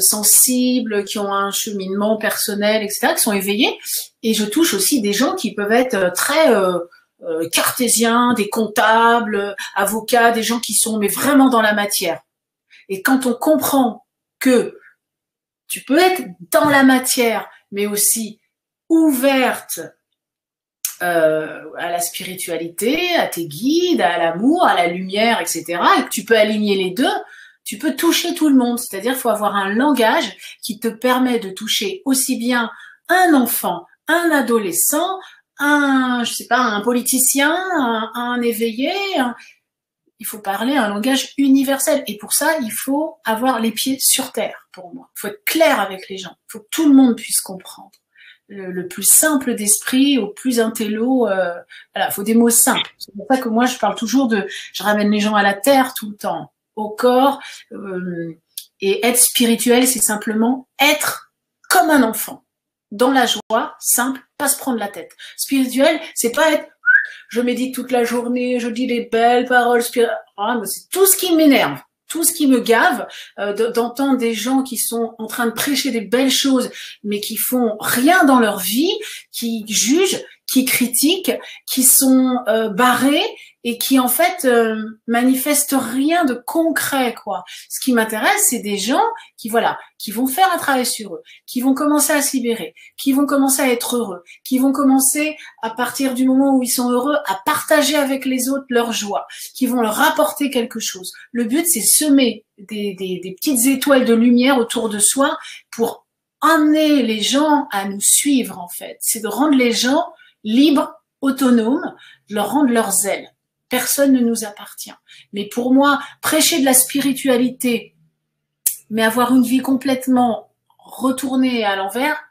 sensibles, qui ont un cheminement personnel, etc., qui sont éveillés. Et je touche aussi des gens qui peuvent être très cartésiens, des comptables, avocats, des gens qui sont mais vraiment dans la matière. Et quand on comprend que tu peux être dans la matière, mais aussi ouverte à la spiritualité, à tes guides, à l'amour, à la lumière, etc., et que tu peux aligner les deux, tu peux toucher tout le monde. C'est-à-dire qu'il faut avoir un langage qui te permet de toucher aussi bien un enfant, un adolescent, un politicien, un éveillé. Il faut parler un langage universel. Et pour ça, il faut avoir les pieds sur terre, pour moi. Il faut être clair avec les gens. Il faut que tout le monde puisse comprendre. Le plus simple d'esprit au plus intello, voilà, faut des mots simples. C'est pour ça que moi je parle toujours de, je ramène les gens à la terre tout le temps, au corps, et être spirituel, c'est simplement être comme un enfant, dans la joie, simple, pas se prendre la tête. Spirituel, c'est pas être, je médite toute la journée, je dis les belles paroles spirituelles, ah, c'est tout ce qui m'énerve. Tout ce qui me gave, d'entendre des gens qui sont en train de prêcher des belles choses, mais qui font rien dans leur vie, qui jugent, qui critiquent, qui sont barrés et qui en fait manifestent rien de concret, quoi. Ce qui m'intéresse, c'est des gens qui voilà, qui vont faire un travail sur eux, qui vont commencer à se libérer, qui vont commencer à être heureux, qui vont commencer à partir du moment où ils sont heureux à partager avec les autres leur joie, qui vont leur apporter quelque chose. Le but, c'est semer des petites étoiles de lumière autour de soi pour emmener les gens à nous suivre en fait. C'est de rendre les gens libres, autonomes, de leur rendre leurs ailes. Personne ne nous appartient. Mais pour moi, prêcher de la spiritualité, mais avoir une vie complètement retournée à l'envers,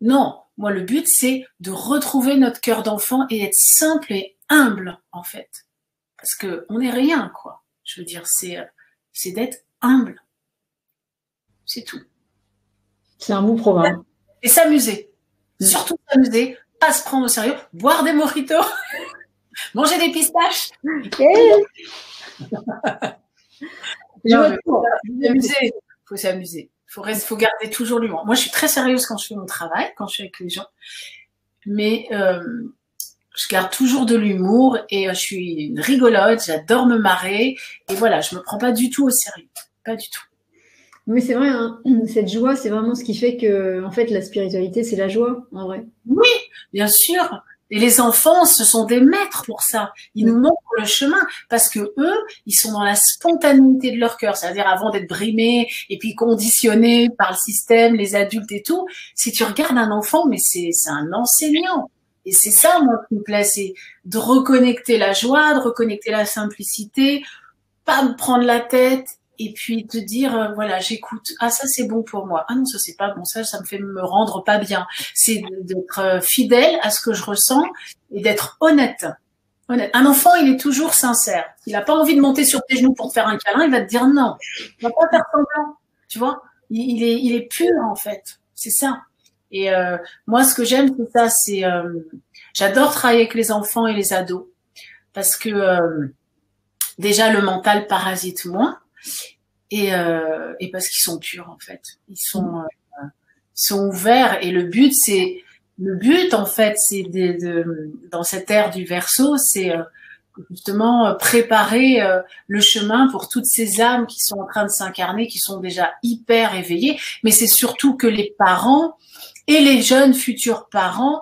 non. Moi, le but, c'est de retrouver notre cœur d'enfant et être simple et humble, en fait. Parce qu'on n'est rien, quoi. Je veux dire, c'est d'être humble. C'est tout. C'est un bon programme. Et s'amuser. Surtout s'amuser, pas se prendre au sérieux, boire des mojitos. Manger des pistaches. Il faut s'amuser. Il faut garder toujours l'humour. Moi, je suis très sérieuse quand je fais mon travail, quand je suis avec les gens. Mais je garde toujours de l'humour et je suis une rigolote. J'adore me marrer. Et voilà, je ne me prends pas du tout au sérieux. Pas du tout. Mais c'est vrai, hein, cette joie, c'est vraiment ce qui fait que en fait, la spiritualité, c'est la joie, en vrai. Oui, bien sûr. Et les enfants, ce sont des maîtres pour ça. Ils nous montrent le chemin parce que eux, ils sont dans la spontanéité de leur cœur. C'est-à-dire avant d'être brimés et puis conditionnés par le système, les adultes et tout. Si tu regardes un enfant, mais c'est un enseignant. Et c'est ça, moi, qui me plaît, c'est de reconnecter la joie, de reconnecter la simplicité, pas me prendre la tête et puis te dire, voilà, j'écoute. Ah, ça, c'est bon pour moi. Ah non, ça, c'est pas bon. Ça me fait me rendre pas bien. C'est d'être fidèle à ce que je ressens et d'être honnête. Un enfant, il est toujours sincère. Il n'a pas envie de monter sur tes genoux pour te faire un câlin. Il va te dire non. Il ne va pas faire semblant. Tu vois ? il est pur en fait, c'est ça. Et moi, ce que j'aime, c'est ça, c'est j'adore travailler avec les enfants et les ados parce que déjà le mental parasite moins et parce qu'ils sont purs en fait, ils sont ouverts et le but en fait, c'est dans cette ère du Verseau, c'est justement préparer le chemin pour toutes ces âmes qui sont en train de s'incarner, qui sont déjà hyper éveillées, mais c'est surtout que les parents et les jeunes futurs parents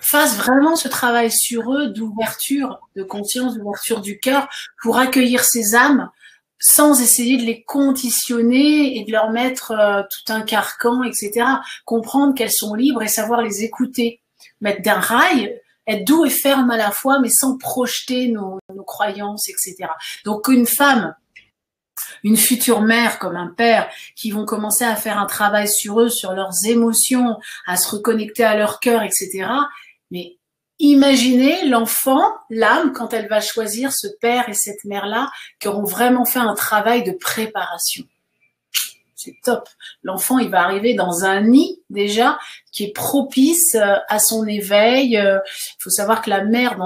fassent vraiment ce travail sur eux d'ouverture, de conscience, d'ouverture du cœur pour accueillir ces âmes sans essayer de les conditionner et de leur mettre tout un carcan, etc. Comprendre qu'elles sont libres et savoir les écouter, mettre d'un rail, être doux et ferme à la fois, mais sans projeter nos croyances, etc. Donc une femme, une future mère comme un père, qui vont commencer à faire un travail sur eux, sur leurs émotions, à se reconnecter à leur cœur, etc. Mais imaginez l'enfant, l'âme, quand elle va choisir ce père et cette mère-là, qui auront vraiment fait un travail de préparation. C'est top. L'enfant, il va arriver dans un nid déjà qui est propice à son éveil. Il faut savoir que la mère,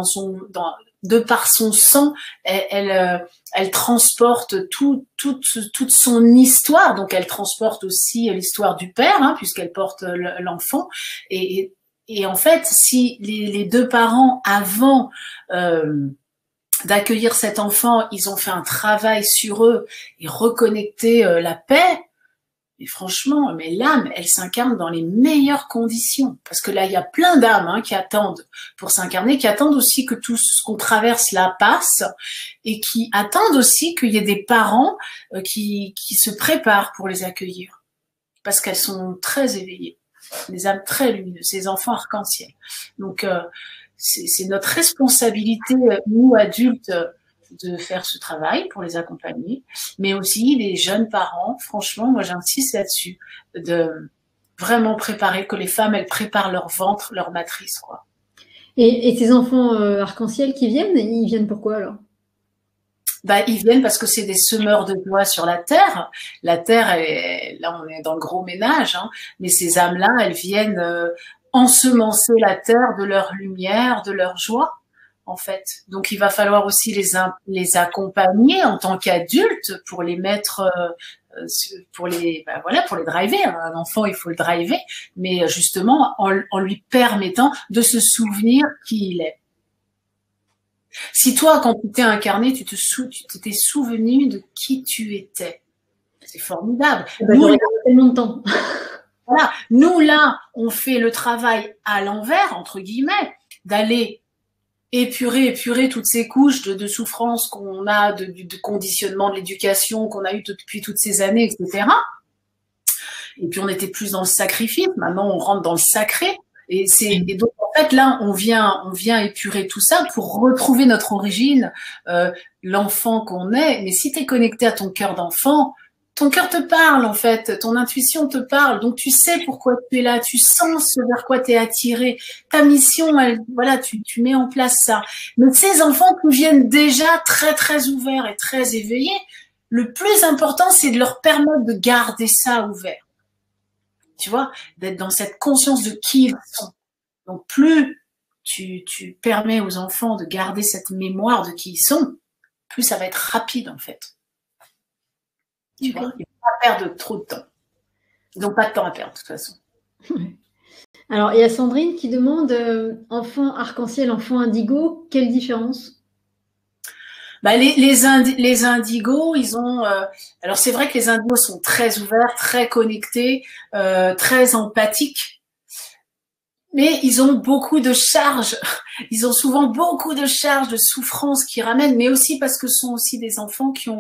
de par son sang, elle transporte toute son histoire. Donc, elle transporte aussi l'histoire du père, hein, puisqu'elle porte l'enfant. Et en fait, si les deux parents, avant d'accueillir cet enfant, ils ont fait un travail sur eux et reconnecté la paix, mais franchement, mais l'âme, elle s'incarne dans les meilleures conditions. Parce que là, il y a plein d'âmes hein, qui attendent pour s'incarner, qui attendent aussi que tout ce qu'on traverse là passe et qui attendent aussi qu'il y ait des parents qui se préparent pour les accueillir. Parce qu'elles sont très éveillées, des âmes très lumineuses, des enfants arc-en-ciel. Donc, c'est notre responsabilité, nous, adultes, de faire ce travail pour les accompagner, mais aussi les jeunes parents. Franchement, moi, j'insiste là-dessus, de vraiment préparer, que les femmes, elles préparent leur ventre, leur matrice, quoi. Et tes enfants arc-en-ciel qui viennent, ils viennent pourquoi, alors? Bah, ils viennent parce que c'est des semeurs de joie sur la terre. La terre, là, on est dans le gros ménage, hein, mais ces âmes-là, elles viennent ensemencer la terre de leur lumière, de leur joie. En fait, donc il va falloir aussi les accompagner en tant qu'adultes pour les mettre, pour les driver. Un enfant, il faut le driver, mais justement en lui permettant de se souvenir qui il est. Si toi, quand tu t'es incarné, tu t'es souvenu de qui tu étais, c'est formidable. Nous, longtemps. Voilà, nous là, on fait le travail à l'envers entre guillemets, d'aller épurer toutes ces couches de souffrance qu'on a, de conditionnement de l'éducation qu'on a eu depuis toutes ces années, etc. Et puis on était plus dans le sacrifice, maintenant on rentre dans le sacré. Et donc en fait là, on vient épurer tout ça pour retrouver notre origine, l'enfant qu'on est. Mais si tu es connecté à ton cœur d'enfant, ton cœur te parle en fait, ton intuition te parle, donc tu sais pourquoi tu es là, tu sens ce vers quoi tu es attiré, ta mission, elle, voilà, tu mets en place ça. Mais ces enfants qui viennent déjà très très ouverts et très éveillés, le plus important c'est de leur permettre de garder ça ouvert, tu vois, d'être dans cette conscience de qui ils sont. Donc plus tu permets aux enfants de garder cette mémoire de qui ils sont, plus ça va être rapide en fait. Tu vois, il ne faut pas perdre trop de temps. Ils n'ont pas de temps à perdre, de toute façon. Alors, il y a Sandrine qui demande enfant arc-en-ciel, enfant indigo, quelle différence? Bah, les indigos, ils ont... alors, c'est vrai que les indigos sont très ouverts, très connectés, très empathiques, mais ils ont beaucoup de charges. Ils ont souvent beaucoup de charges, de souffrances qu'ils ramènent, mais aussi parce que ce sont aussi des enfants qui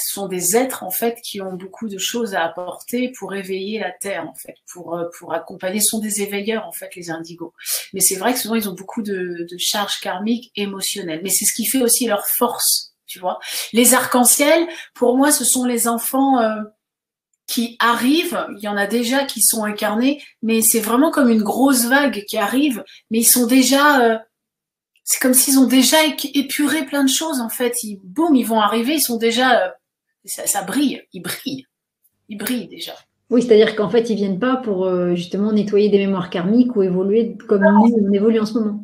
sont des êtres en fait qui ont beaucoup de choses à apporter pour éveiller la terre en fait, pour accompagner, ce sont des éveilleurs en fait les indigos. Mais c'est vrai que souvent ils ont beaucoup de charges karmiques émotionnelles, mais c'est ce qui fait aussi leur force, tu vois. Les arcs-en-ciel, pour moi, ce sont les enfants qui arrivent, il y en a déjà qui sont incarnés, mais c'est vraiment comme une grosse vague qui arrive, mais ils sont déjà... c'est comme s'ils ont déjà épuré plein de choses, en fait. Ils vont arriver, ils sont déjà ça brille, il brille déjà. Oui, c'est-à-dire qu'en fait, ils ne viennent pas pour justement nettoyer des mémoires karmiques ou évoluer comme nous, on évolue en ce moment.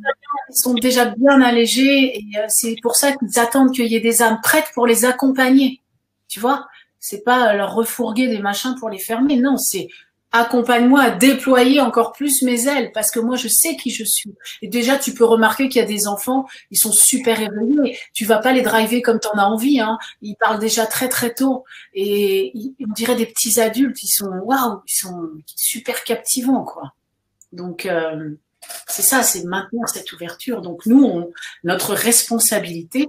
Ils sont déjà bien allégés et c'est pour ça qu'ils attendent qu'il y ait des âmes prêtes pour les accompagner. Tu vois, c'est pas leur refourguer des machins pour les fermer. Non, c'est accompagne-moi à déployer encore plus mes ailes parce que moi, je sais qui je suis. Et déjà, tu peux remarquer qu'il y a des enfants, ils sont super éveillés. Tu vas pas les driver comme tu en as envie. Hein. Ils parlent déjà très, très tôt. Et on dirait des petits adultes. Ils sont, waouh, ils sont super captivants, quoi. Donc, c'est ça, c'est maintenir cette ouverture. Donc, nous, notre responsabilité,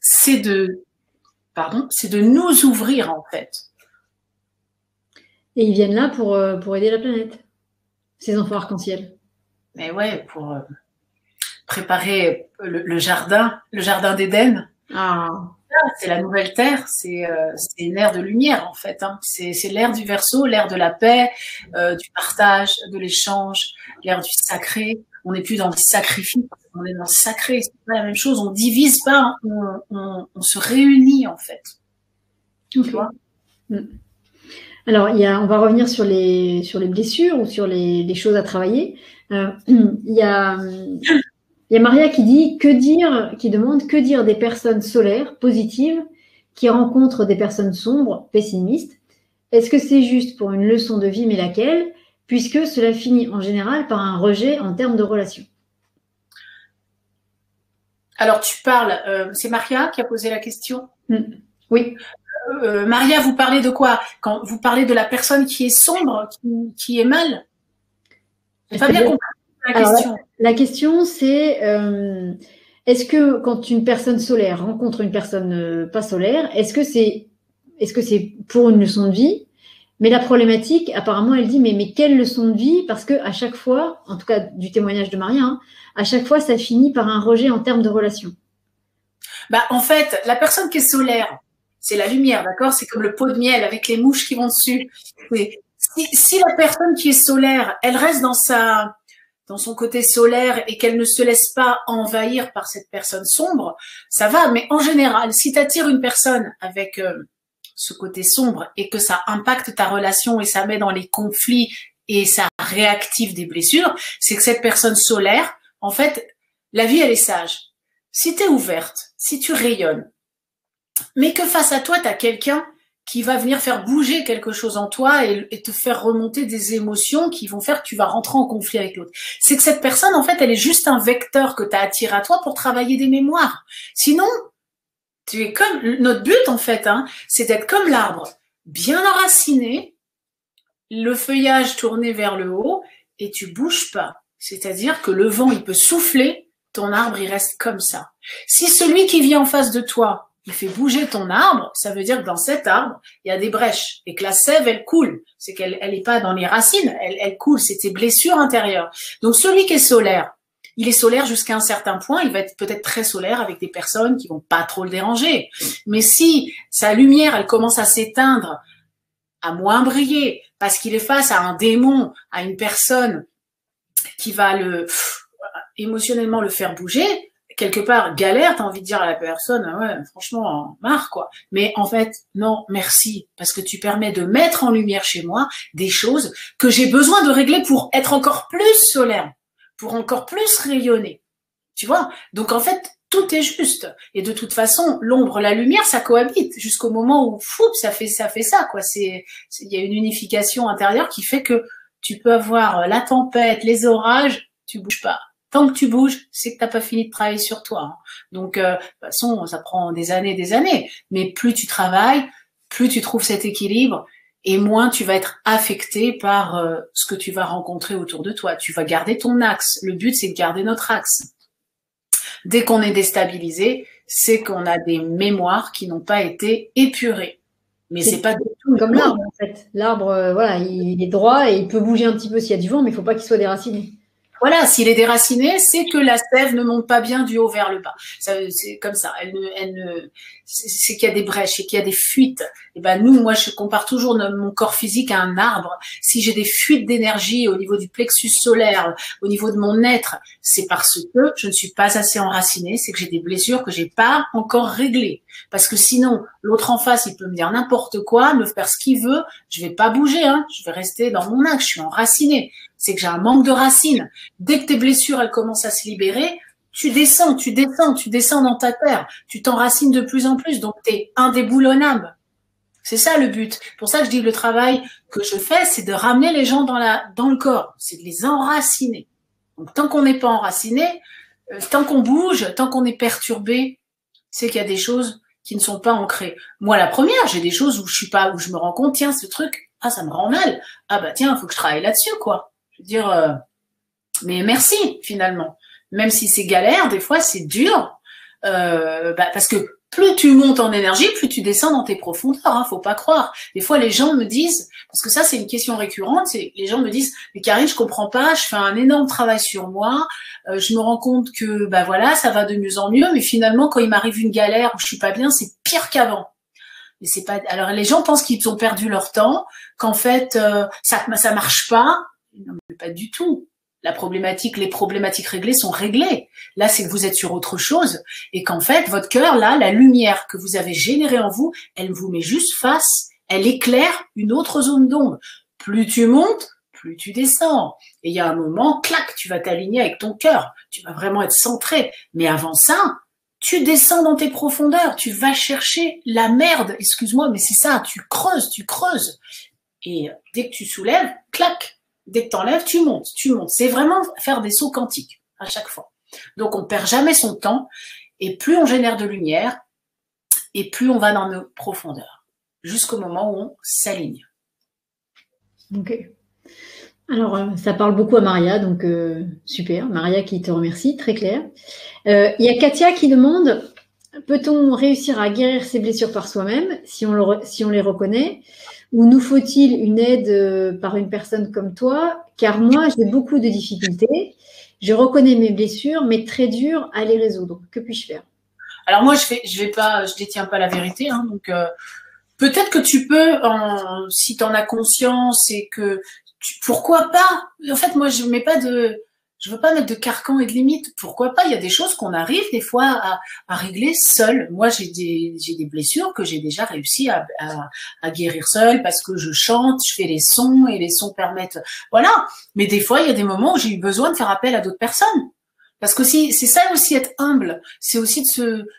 c'est de nous ouvrir, en fait. Et ils viennent là pour aider la planète, ces enfants arc-en-ciel. Mais ouais, pour préparer le jardin d'Éden. Ah. C'est la nouvelle terre, c'est une ère de lumière en fait. Hein. C'est l'ère du Verseau, l'ère de la paix, du partage, de l'échange, l'ère du sacré. On n'est plus dans le sacrifice, on est dans le sacré. C'est pas la même chose, on divise pas, hein. On se réunit en fait. Okay. Tu vois. Alors, on va revenir sur les blessures ou sur les choses à travailler. Il y a Maria qui dit qui demande que dire des personnes solaires, positives, qui rencontrent des personnes sombres, pessimistes. Est-ce que c'est juste pour une leçon de vie, mais laquelle, puisque cela finit en général par un rejet en termes de relations? Alors, tu parles, c'est Maria qui a posé la question. Oui. Maria, vous parlez de quoi? Quand vous parlez de la personne qui est sombre, qui est mal? J'ai pas bien compris la question. Alors, la question, c'est est-ce que quand une personne solaire rencontre une personne pas solaire, est-ce que c'est pour une leçon de vie? Mais la problématique, apparemment, elle dit mais quelle leçon de vie? Parce que à chaque fois, en tout cas du témoignage de Maria, hein, à chaque fois, ça finit par un rejet en termes de relation. Bah, en fait, la personne qui est solaire, c'est la lumière, d'accord? C'est comme le pot de miel avec les mouches qui vont dessus. Mais si la personne qui est solaire, elle reste dans son côté solaire et qu'elle ne se laisse pas envahir par cette personne sombre, ça va. Mais en général, si tu attires une personne avec ce côté sombre et que ça impacte ta relation et ça met dans les conflits et ça réactive des blessures, c'est que cette personne solaire, en fait, la vie, elle est sage. Si tu es ouverte, si tu rayonnes, mais que face à toi, tu as quelqu'un qui va venir faire bouger quelque chose en toi et te faire remonter des émotions qui vont faire que tu vas rentrer en conflit avec l'autre. C'est que cette personne, en fait, elle est juste un vecteur que tu as attiré à toi pour travailler des mémoires. Sinon, tu es comme notre but, en fait, hein, c'est d'être comme l'arbre, bien enraciné, le feuillage tourné vers le haut et tu bouges pas. C'est-à-dire que le vent, il peut souffler, ton arbre, il reste comme ça. Si celui qui vit en face de toi, il fait bouger ton arbre, ça veut dire que dans cet arbre, il y a des brèches et que la sève, elle coule. C'est qu'elle n'est pas dans les racines, elle coule, c'est tes blessures intérieures. Donc, celui qui est solaire, il est solaire jusqu'à un certain point, il va être peut-être très solaire avec des personnes qui vont pas trop le déranger. Mais si sa lumière, elle commence à s'éteindre, à moins briller, parce qu'il est face à un démon, à une personne qui va émotionnellement le faire bouger, quelque part, galère, t'as envie de dire à la personne, ouais, franchement, marre, quoi. Mais en fait, non, merci, parce que tu permets de mettre en lumière chez moi des choses que j'ai besoin de régler pour être encore plus solaire, pour encore plus rayonner, tu vois. Donc, en fait, tout est juste. Et de toute façon, l'ombre, la lumière, ça cohabite jusqu'au moment où, fou, ça fait ça, quoi. Il y a une unification intérieure qui fait que tu peux avoir la tempête, les orages, tu bouges pas. Tant que tu bouges, c'est que t'as pas fini de travailler sur toi. Donc, de toute façon, ça prend des années. Mais plus tu travailles, plus tu trouves cet équilibre et moins tu vas être affecté par ce que tu vas rencontrer autour de toi. Tu vas garder ton axe. Le but, c'est de garder notre axe. Dès qu'on est déstabilisé, c'est qu'on a des mémoires qui n'ont pas été épurées. Mais c'est pas du tout comme l'arbre, en fait. L'arbre, voilà, il est droit et il peut bouger un petit peu s'il y a du vent, mais il faut pas qu'il soit déraciné. Voilà, s'il est déraciné, c'est que la sève ne monte pas bien du haut vers le bas. C'est comme ça. C'est qu'il y a des brèches et qu'il y a des fuites. Et ben nous, moi, je compare toujours mon corps physique à un arbre. Si j'ai des fuites d'énergie au niveau du plexus solaire, au niveau de mon être, c'est parce que je ne suis pas assez enracinée. C'est que j'ai des blessures que j'ai pas encore réglées. Parce que sinon, L'autre en face, il peut me dire n'importe quoi, me faire ce qu'il veut. Je vais pas bouger, hein. Je vais rester dans mon axe. Je suis enracinée. C'est que j'ai un manque de racines. Dès que tes blessures, elles commencent à se libérer, tu descends dans ta terre. Tu t'enracines de plus en plus. Donc, tu es indéboulonnable. C'est ça le but. Pour ça que je dis que le travail que je fais, c'est de ramener les gens dans le corps. C'est de les enraciner. Donc, tant qu'on n'est pas enraciné, tant qu'on bouge, tant qu'on est perturbé, c'est qu'il y a des choses qui ne sont pas ancrées. Moi, la première, j'ai des choses où je me rends compte, tiens, ce truc, ah, ça me rend mal. Ah, bah, tiens, il faut que je travaille là-dessus, quoi. Je veux dire, mais merci, finalement. Même si c'est galère, des fois, c'est dur, parce que plus tu montes en énergie, plus tu descends dans tes profondeurs, hein, faut pas croire. Des fois, les gens me disent, parce que ça, c'est une question récurrente, les gens me disent, mais Karine, je comprends pas, je fais un énorme travail sur moi, je me rends compte que, bah voilà, ça va de mieux en mieux, mais finalement, quand il m'arrive une galère où je suis pas bien, c'est pire qu'avant. Mais c'est pas, alors les gens pensent qu'ils ont perdu leur temps, qu'en fait, ça marche pas. Non, mais pas du tout. Les problématiques réglées sont réglées. Là, c'est que vous êtes sur autre chose et qu'en fait, votre cœur, là, la lumière que vous avez générée en vous, elle vous met juste face, elle éclaire une autre zone d'ombre. Plus tu montes, plus tu descends. Et il y a un moment, clac, tu vas t'aligner avec ton cœur. Tu vas vraiment être centré. Mais avant ça, tu descends dans tes profondeurs. Tu vas chercher la merde. Excuse-moi, mais c'est ça. Tu creuses. Et dès que tu soulèves, clac. Dès que t'enlèves, tu montes. C'est vraiment faire des sauts quantiques à chaque fois. Donc, on perd jamais son temps et plus on génère de lumière et plus on va dans nos profondeurs jusqu'au moment où on s'aligne. Ok. Alors, ça parle beaucoup à Maria, donc super. Maria qui te remercie, très clair. Il y a Katia qui demande, peut-on réussir à guérir ses blessures par soi-même si on les reconnaît ? Ou nous faut-il une aide par une personne comme toi? Car moi, j'ai beaucoup de difficultés. Je reconnais mes blessures, mais très dur à les résoudre. Que puis-je faire? Alors moi, je détiens pas la vérité. Hein, donc peut-être que tu peux, si tu en as conscience et que pourquoi pas? En fait, moi, je veux pas mettre de carcan et de limite. Pourquoi pas? Il y a des choses qu'on arrive des fois à régler seul. Moi, j'ai des blessures que j'ai déjà réussi à guérir seule parce que je chante, je fais les sons et les sons permettent, voilà. Mais des fois, il y a des moments où j'ai eu besoin de faire appel à d'autres personnes. Parce que si, c'est ça aussi être humble. C'est aussi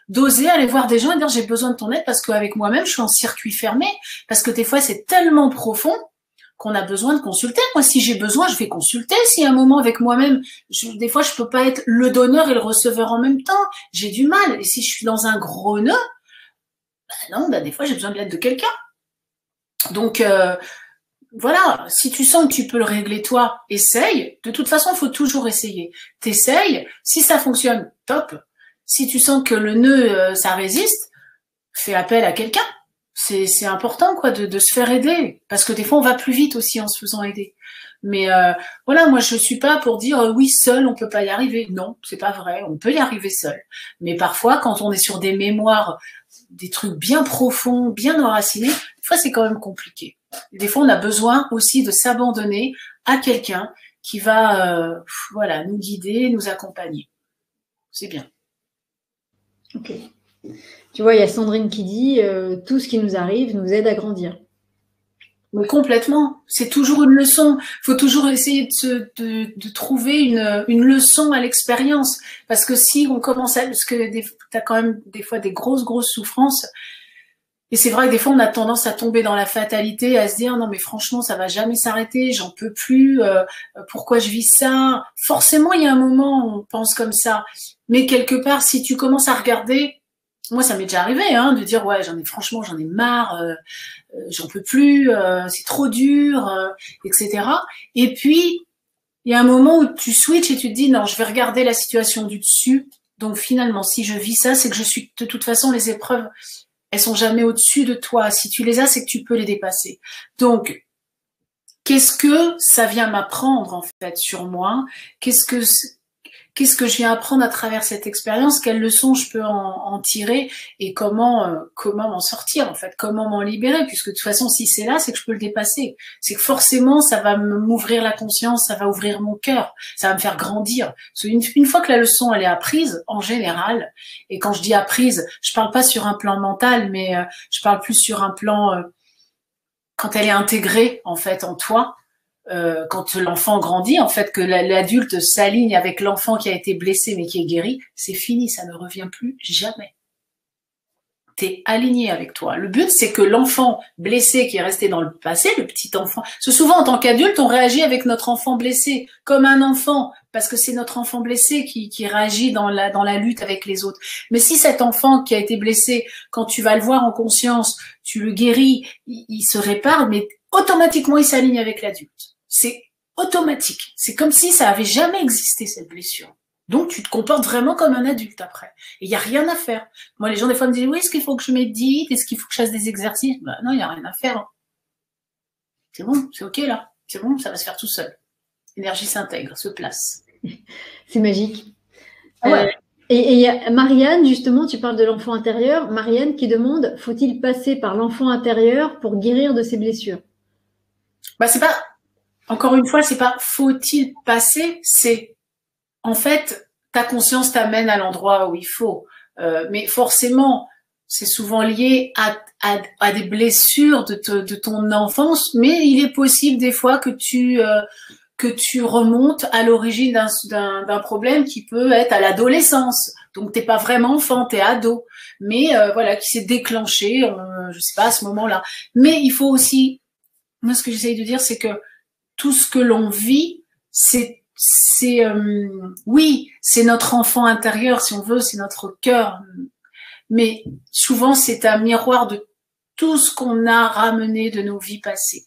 d'oser aller voir des gens et dire j'ai besoin de ton aide parce qu'avec moi-même, je suis en circuit fermé. Parce que des fois, c'est tellement profond qu'on a besoin de consulter. Moi, si j'ai besoin, je vais consulter. Si à un moment avec moi-même, des fois, je peux pas être le donneur et le receveur en même temps. J'ai du mal. Et si je suis dans un gros nœud, des fois, j'ai besoin de l'aide de quelqu'un. Donc, voilà. Si tu sens que tu peux le régler toi, essaye. De toute façon, il faut toujours essayer. T'essayes. Si ça fonctionne, top. Si tu sens que le nœud, ça résiste, fais appel à quelqu'un. C'est important quoi de se faire aider parce que des fois on va plus vite aussi en se faisant aider. Mais voilà, moi je suis pas pour dire oui seul on peut pas y arriver. Non, c'est pas vrai, on peut y arriver seul. Mais parfois quand on est sur des mémoires, des trucs bien profonds, bien enracinés, des fois c'est quand même compliqué. Des fois on a besoin aussi de s'abandonner à quelqu'un qui va voilà, nous guider, nous accompagner. C'est bien. OK. Tu vois, il y a Sandrine qui dit « Tout ce qui nous arrive nous aide à grandir ». Mais complètement. C'est toujours une leçon. Il faut toujours essayer de trouver une leçon à l'expérience. Parce que si on commence à… Parce que tu as quand même des fois des grosses souffrances. Et c'est vrai que des fois, on a tendance à tomber dans la fatalité, à se dire « Non, mais franchement, ça va jamais s'arrêter. J'en peux plus. Pourquoi je vis ça ?» Forcément, il y a un moment où on pense comme ça. Mais quelque part, si tu commences à regarder… Moi, ça m'est déjà arrivé hein, de dire « Ouais, franchement, j'en ai marre, j'en peux plus, c'est trop dur, etc. » Et puis, il y a un moment où tu switches et tu te dis « Non, je vais regarder la situation du dessus. Donc finalement, si je vis ça, c'est que je suis… De toute façon, les épreuves, elles sont jamais au-dessus de toi. Si tu les as, c'est que tu peux les dépasser. Donc, qu'est-ce que ça vient m'apprendre en fait sur moi ? qu'est-ce que j'ai à apprendre à travers cette expérience, quelles leçons je peux en tirer et comment m'en sortir en fait, comment m'en libérer, puisque de toute façon si c'est là, c'est que je peux le dépasser, c'est que forcément ça va m'ouvrir la conscience, ça va ouvrir mon cœur, ça va me faire grandir. Une fois que la leçon elle est apprise, en général, et quand je dis apprise, je parle pas sur un plan mental, mais je parle plus sur un plan quand elle est intégrée en fait en toi. Quand l'enfant grandit, en fait, que l'adulte s'aligne avec l'enfant qui a été blessé mais qui est guéri, c'est fini, ça ne revient plus jamais. T'es aligné avec toi. Le but, c'est que l'enfant blessé qui est resté dans le passé, le petit enfant, parce que souvent en tant qu'adulte, on réagit avec notre enfant blessé, comme un enfant, parce que c'est notre enfant blessé qui réagit dans la lutte avec les autres. Mais si cet enfant qui a été blessé, quand tu vas le voir en conscience, tu le guéris, il se répare, mais automatiquement, il s'aligne avec l'adulte. C'est automatique. C'est comme si ça avait jamais existé, cette blessure. Donc, tu te comportes vraiment comme un adulte après. Et il n'y a rien à faire. Moi, les gens, des fois, me disent « Oui, est-ce qu'il faut que je médite? Est-ce qu'il faut que je fasse des exercices ?» Ben, non, il n'y a rien à faire. C'est bon, c'est OK, là. C'est bon, ça va se faire tout seul. L'énergie s'intègre, se place. C'est magique. Ah ouais. Et Marianne, justement, tu parles de l'enfant intérieur. Marianne qui demande « Faut-il passer par l'enfant intérieur pour guérir de ses blessures ?» Bah, c'est pas... Encore une fois, c'est pas faut-il passer, c'est en fait ta conscience t'amène à l'endroit où il faut. Mais forcément, c'est souvent lié à des blessures de ton enfance, mais il est possible des fois que tu remontes à l'origine d'un problème qui peut être à l'adolescence. Donc t'es pas vraiment enfant, t'es ado, mais voilà, qui s'est déclenché, je sais pas, à ce moment-là. Mais il faut aussi, moi ce que j'essaye de dire, c'est que tout ce que l'on vit, oui, c'est notre enfant intérieur, si on veut, c'est notre cœur. Mais souvent, c'est un miroir de tout ce qu'on a ramené de nos vies passées.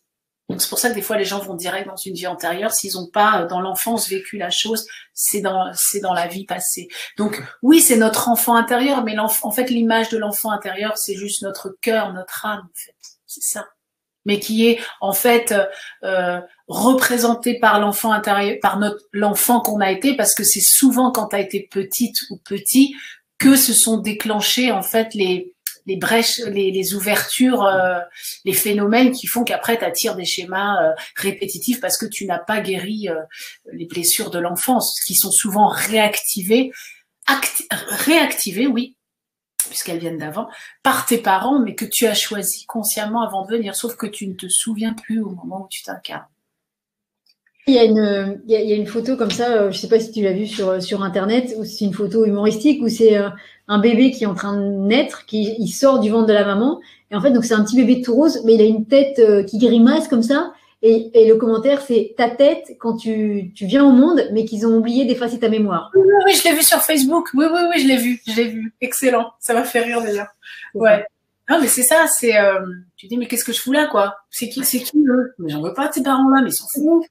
Donc, c'est pour ça que des fois, les gens vont direct dans une vie antérieure s'ils n'ont pas, dans l'enfance, vécu la chose, c'est dans la vie passée. Donc, oui, c'est notre enfant intérieur, mais en fait, l'image de l'enfant intérieur, c'est juste notre cœur, notre âme, en fait. C'est ça. Mais qui est en fait représenté par l'enfant intérieur, par l'enfant qu'on a été, parce que c'est souvent quand tu as été petite ou petit que se sont déclenchées en fait les brèches, les ouvertures, les phénomènes qui font qu'après tu attires des schémas répétitifs parce que tu n'as pas guéri les blessures de l'enfance, qui sont souvent réactivées, oui, puisqu'elles viennent d'avant, par tes parents, mais que tu as choisi consciemment avant de venir, sauf que tu ne te souviens plus au moment où tu t'incarnes. Il y a une photo comme ça, je ne sais pas si tu l'as vue sur Internet, ou c'est une photo humoristique, où c'est un bébé qui est en train de naître, il sort du ventre de la maman, et en fait, donc c'est un petit bébé tout rose, mais il a une tête qui grimace comme ça, et le commentaire, c'est ta tête quand tu viens au monde, mais qu'ils ont oublié d'effacer ta mémoire. Oui, oui, je l'ai vu sur Facebook. Oui, oui, oui, je l'ai vu. Excellent. Ça m'a fait rire d'ailleurs. Ouais. Non, mais c'est ça. C'est tu dis mais qu'est-ce que je fous là quoi? C'est qui eux? Mais j'en veux pas tes parents là, mais ils sont fous.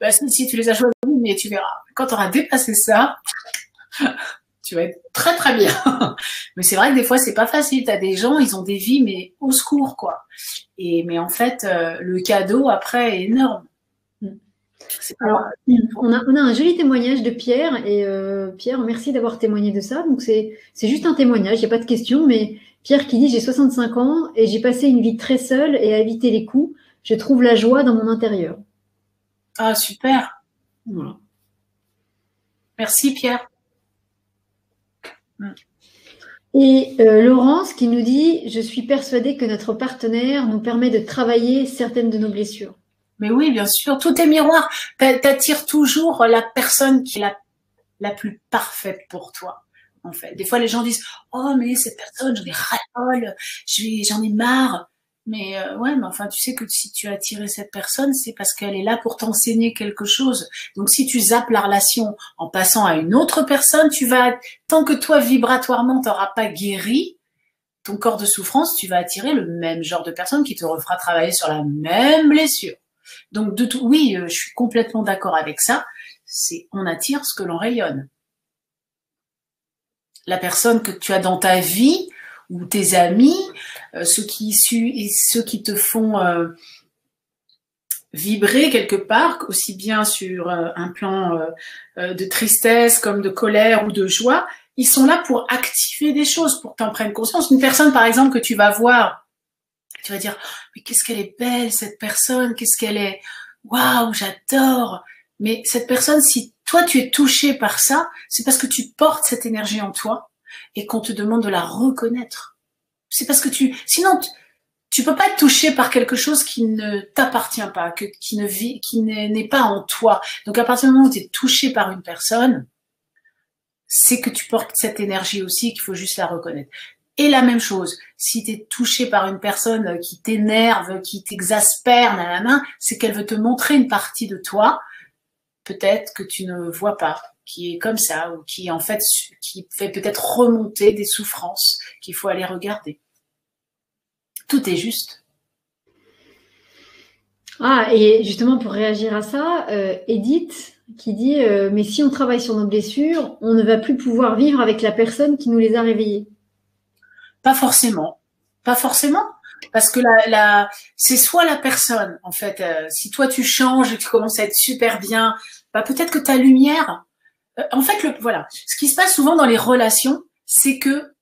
Bah, si tu les as choisis, mais tu verras. Quand tu auras dépassé ça, tu vas être très très bien. Mais c'est vrai que des fois c'est pas facile. T'as des gens, ils ont des vies mais au secours quoi. Mais en fait, le cadeau, après, est énorme. Alors, on a un joli témoignage de Pierre. Et Pierre, merci d'avoir témoigné de ça. Donc, c'est juste un témoignage, il n'y a pas de question. Mais Pierre qui dit « J'ai 65 ans et j'ai passé une vie très seule et à éviter les coups. Je trouve la joie dans mon intérieur. » Ah, super. Voilà. Merci, Pierre. Et Laurence qui nous dit « Je suis persuadée que notre partenaire nous permet de travailler certaines de nos blessures. » Mais oui, bien sûr, tout est miroir. T'attires toujours la personne qui est la plus parfaite pour toi, en fait. Des fois, les gens disent « Oh, mais cette personne, j'en ai ras-le-bol, j'en ai marre. » Mais ouais, mais enfin, tu sais que si tu as attiré cette personne, c'est parce qu'elle est là pour t'enseigner quelque chose. Donc, si tu zappes la relation en passant à une autre personne, tant que toi, vibratoirement, t'auras pas guéri ton corps de souffrance, tu vas attirer le même genre de personne qui te refera travailler sur la même blessure. Donc, oui, je suis complètement d'accord avec ça. C'est on attire ce que l'on rayonne. La personne que tu as dans ta vie, ou tes amis, ceux qui te font vibrer quelque part, aussi bien sur un plan de tristesse comme de colère ou de joie, ils sont là pour activer des choses, pour que tu en prennes conscience. Une personne, par exemple, que tu vas voir, tu vas dire « Mais qu'est-ce qu'elle est belle, cette personne, qu'est-ce qu'elle est... Waouh, j'adore !» Mais cette personne, si toi, tu es touché par ça, c'est parce que tu portes cette énergie en toi et qu'on te demande de la reconnaître. C'est parce que tu... Sinon, tu peux pas être touché par quelque chose qui ne t'appartient pas, qui n'est pas en toi. Donc, à partir du moment où tu es touché par une personne, c'est que tu portes cette énergie aussi, qu'il faut juste la reconnaître. Et la même chose, si tu es touché par une personne qui t'énerve, qui t'exaspère, c'est qu'elle veut te montrer une partie de toi, peut-être que tu ne vois pas, qui est comme ça, ou qui, en fait, qui fait peut-être remonter des souffrances qu'il faut aller regarder. Tout est juste. Ah, et justement, pour réagir à ça, Edith qui dit « Mais si on travaille sur nos blessures, on ne va plus pouvoir vivre avec la personne qui nous les a réveillées. » Pas forcément. Pas forcément. Parce que c'est soit la personne, en fait. Si toi, tu changes et tu commences à être super bien, bah, peut-être que ta lumière… en fait, voilà. Ce qui se passe souvent dans les relations, c'est que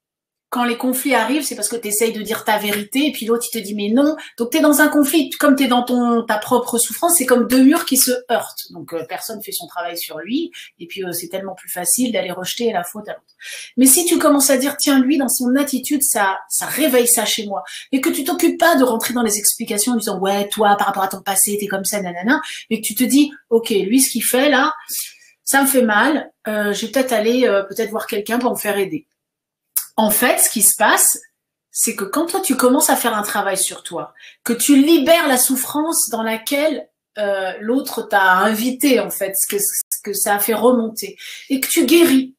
quand les conflits arrivent, c'est parce que tu essayes de dire ta vérité et puis l'autre, il te dit mais non. Donc, tu es dans un conflit. Comme tu es dans ta propre souffrance, c'est comme deux murs qui se heurtent. Donc, personne fait son travail sur lui et puis c'est tellement plus facile d'aller rejeter la faute à l'autre. Mais si tu commences à dire tiens, lui, dans son attitude, ça réveille ça chez moi et que tu t'occupes pas de rentrer dans les explications en disant ouais, toi, par rapport à ton passé, t'es comme ça, nanana, et que tu te dis ok, lui, ce qu'il fait là, ça me fait mal, je vais peut-être aller voir quelqu'un pour me faire aider. En fait, ce qui se passe, c'est que quand toi, tu commences à faire un travail sur toi, que tu libères la souffrance dans laquelle l'autre t'a invité, en fait, ce que ça a fait remonter, et que tu guéris,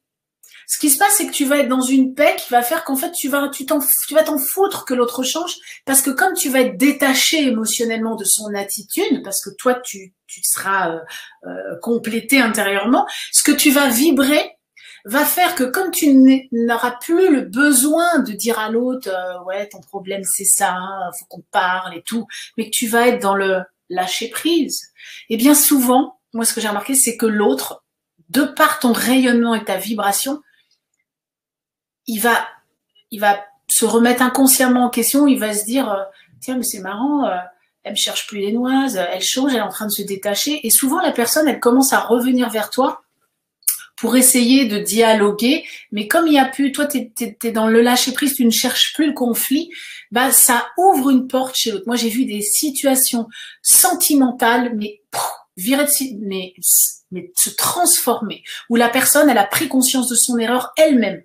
ce qui se passe, c'est que tu vas être dans une paix qui va faire qu'en fait, tu vas t'en foutre que l'autre change, parce que comme tu vas être détaché émotionnellement de son attitude, parce que toi, tu seras complété intérieurement, ce que tu vas vibrer, va faire que comme tu n'auras plus le besoin de dire à l'autre « Ouais, ton problème, c'est ça, hein, faut qu'on parle et tout », mais que tu vas être dans le lâcher-prise. Et bien souvent, moi, ce que j'ai remarqué, c'est que l'autre, de par ton rayonnement et ta vibration, il va se remettre inconsciemment en question, il va se dire « Tiens, mais c'est marrant, elle me cherche plus les noises, elle change, elle est en train de se détacher. » Et souvent, la personne, elle commence à revenir vers toi pour essayer de dialoguer, mais comme il n'y a plus, toi t'es dans le lâcher prise, tu ne cherches plus le conflit, bah ça ouvre une porte chez l'autre. Moi j'ai vu des situations sentimentales, mais virer, mais se transformer, où la personne elle a pris conscience de son erreur elle-même,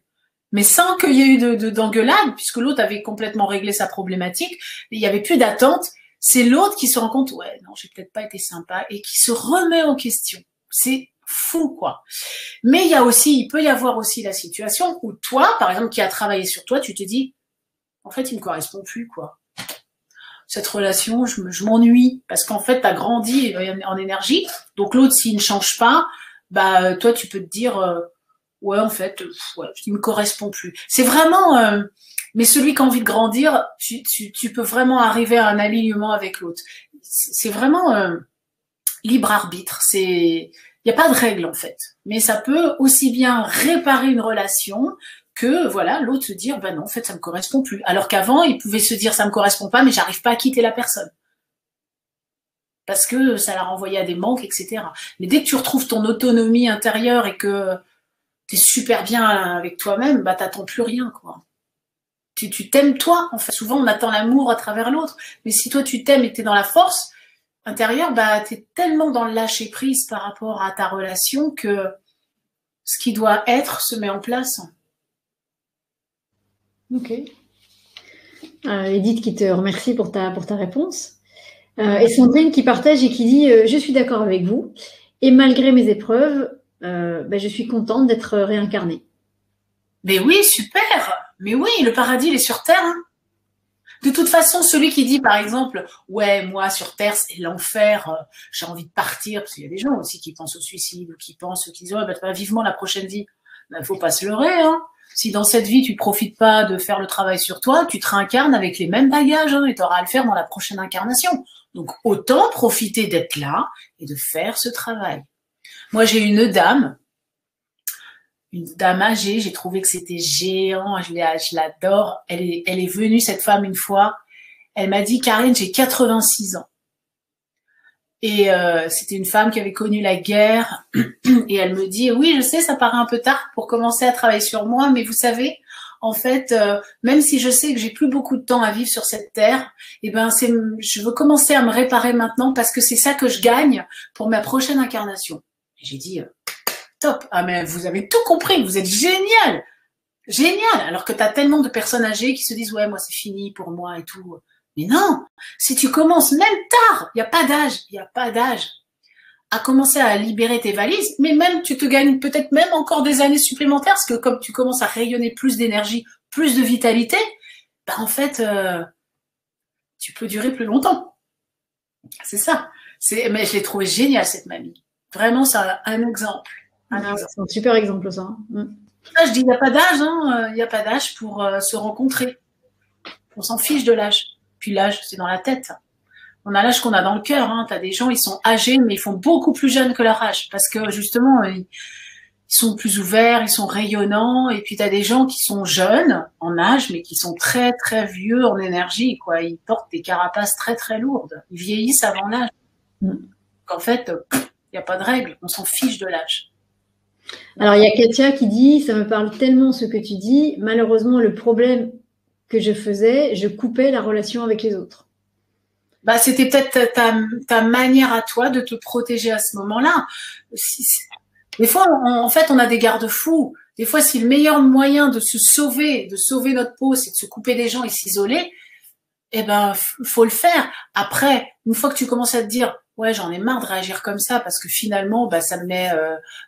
mais sans qu'il y ait eu d'engueulade, puisque l'autre avait complètement réglé sa problématique, il n'y avait plus d'attente. C'est l'autre qui se rend compte, ouais non j'ai peut-être pas été sympa, et qui se remet en question. C'est fou, quoi. Mais il peut y avoir aussi la situation où toi, par exemple, qui a travaillé sur toi, tu te dis, en fait, il me correspond plus, quoi. Cette relation, je m'ennuie, parce qu'en fait, t'as grandi en énergie, donc l'autre, s'il ne change pas, bah, toi, tu peux te dire, ouais, en fait, ouais, il me correspond plus. C'est vraiment, mais celui qui a envie de grandir, tu peux vraiment arriver à un alignement avec l'autre. C'est vraiment libre arbitre, c'est... Il n'y a pas de règle, en fait. Mais ça peut aussi bien réparer une relation que, voilà, l'autre se dire, ben non, en fait, ça ne me correspond plus. Alors qu'avant, il pouvait se dire, ça ne me correspond pas, mais j'arrive pas à quitter la personne. Parce que ça la renvoyait à des manques, etc. Mais dès que tu retrouves ton autonomie intérieure et que tu es super bien avec toi-même, bah, t'attends plus rien, quoi. Tu t'aimes toi, en fait. Souvent, on attend l'amour à travers l'autre. Mais si toi, tu t'aimes et que tu es dans la force intérieur, bah, tu es tellement dans le lâcher-prise par rapport à ta relation que ce qui doit être se met en place. Ok. Edith qui te remercie pour ta réponse. Et Sandrine qui partage et qui dit « Je suis d'accord avec vous et malgré mes épreuves, je suis contente d'être réincarnée. » Mais oui, super. Mais oui, le paradis, il est sur Terre, hein. De toute façon, celui qui dit, par exemple, « Ouais, moi, sur Terre, c'est l'enfer, j'ai envie de partir. » Parce qu'il y a des gens aussi qui pensent au suicide ou qui disent « Ouais, bah, pas vivement la prochaine vie. » Ben, faut pas se leurrer, hein. Si dans cette vie, tu profites pas de faire le travail sur toi, tu te réincarnes avec les mêmes bagages, hein, et tu auras à le faire dans la prochaine incarnation. Donc, autant profiter d'être là et de faire ce travail. Moi, j'ai une dame âgée, j'ai trouvé que c'était géant, je l'adore. Elle est venue, cette femme, une fois. Elle m'a dit, Karine, j'ai 86 ans. Et c'était une femme qui avait connu la guerre. Et elle me dit, oui, je sais, ça paraît un peu tard pour commencer à travailler sur moi, mais vous savez, en fait, même si je sais que j'ai plus beaucoup de temps à vivre sur cette terre, eh ben, je veux commencer à me réparer maintenant parce que c'est ça que je gagne pour ma prochaine incarnation. J'ai dit, top, ah, mais vous avez tout compris, vous êtes génial, génial. Alors que tu as tellement de personnes âgées qui se disent, ouais, moi, c'est fini pour moi et tout. Mais non, si tu commences même tard, il n'y a pas d'âge, il n'y a pas d'âge, à commencer à libérer tes valises, mais même tu te gagnes peut-être même encore des années supplémentaires, parce que comme tu commences à rayonner plus d'énergie, plus de vitalité, bah en fait, tu peux durer plus longtemps. C'est ça. Mais je l'ai trouvé génial, cette mamie. Vraiment, c'est un exemple. C'est un super exemple, ça. Là, je dis, il n'y a pas d'âge, hein, il n'y a pas d'âge pour se rencontrer. On s'en fiche de l'âge. Puis l'âge, c'est dans la tête. On a l'âge qu'on a dans le cœur. Hein. Tu as des gens, ils sont âgés, mais ils font beaucoup plus jeunes que leur âge. Parce que justement, ils sont plus ouverts, ils sont rayonnants. Et puis, tu as des gens qui sont jeunes en âge, mais qui sont très, très vieux en énergie. Quoi. Ils portent des carapaces très, très lourdes. Ils vieillissent avant l'âge. En fait, il n'y a pas de règle. On s'en fiche de l'âge. Alors, il y a Katia qui dit « Ça me parle tellement ce que tu dis. Malheureusement, le problème que je faisais, je coupais la relation avec les autres. » Bah, c'était peut-être ta manière à toi de te protéger à ce moment-là. Des fois, en fait, on a des garde-fous. Des fois, si le meilleur moyen de se sauver, notre peau, c'est de se couper des gens et s'isoler, eh ben, faut le faire. Après, une fois que tu commences à te dire, ouais, j'en ai marre de réagir comme ça parce que finalement, bah, ça me met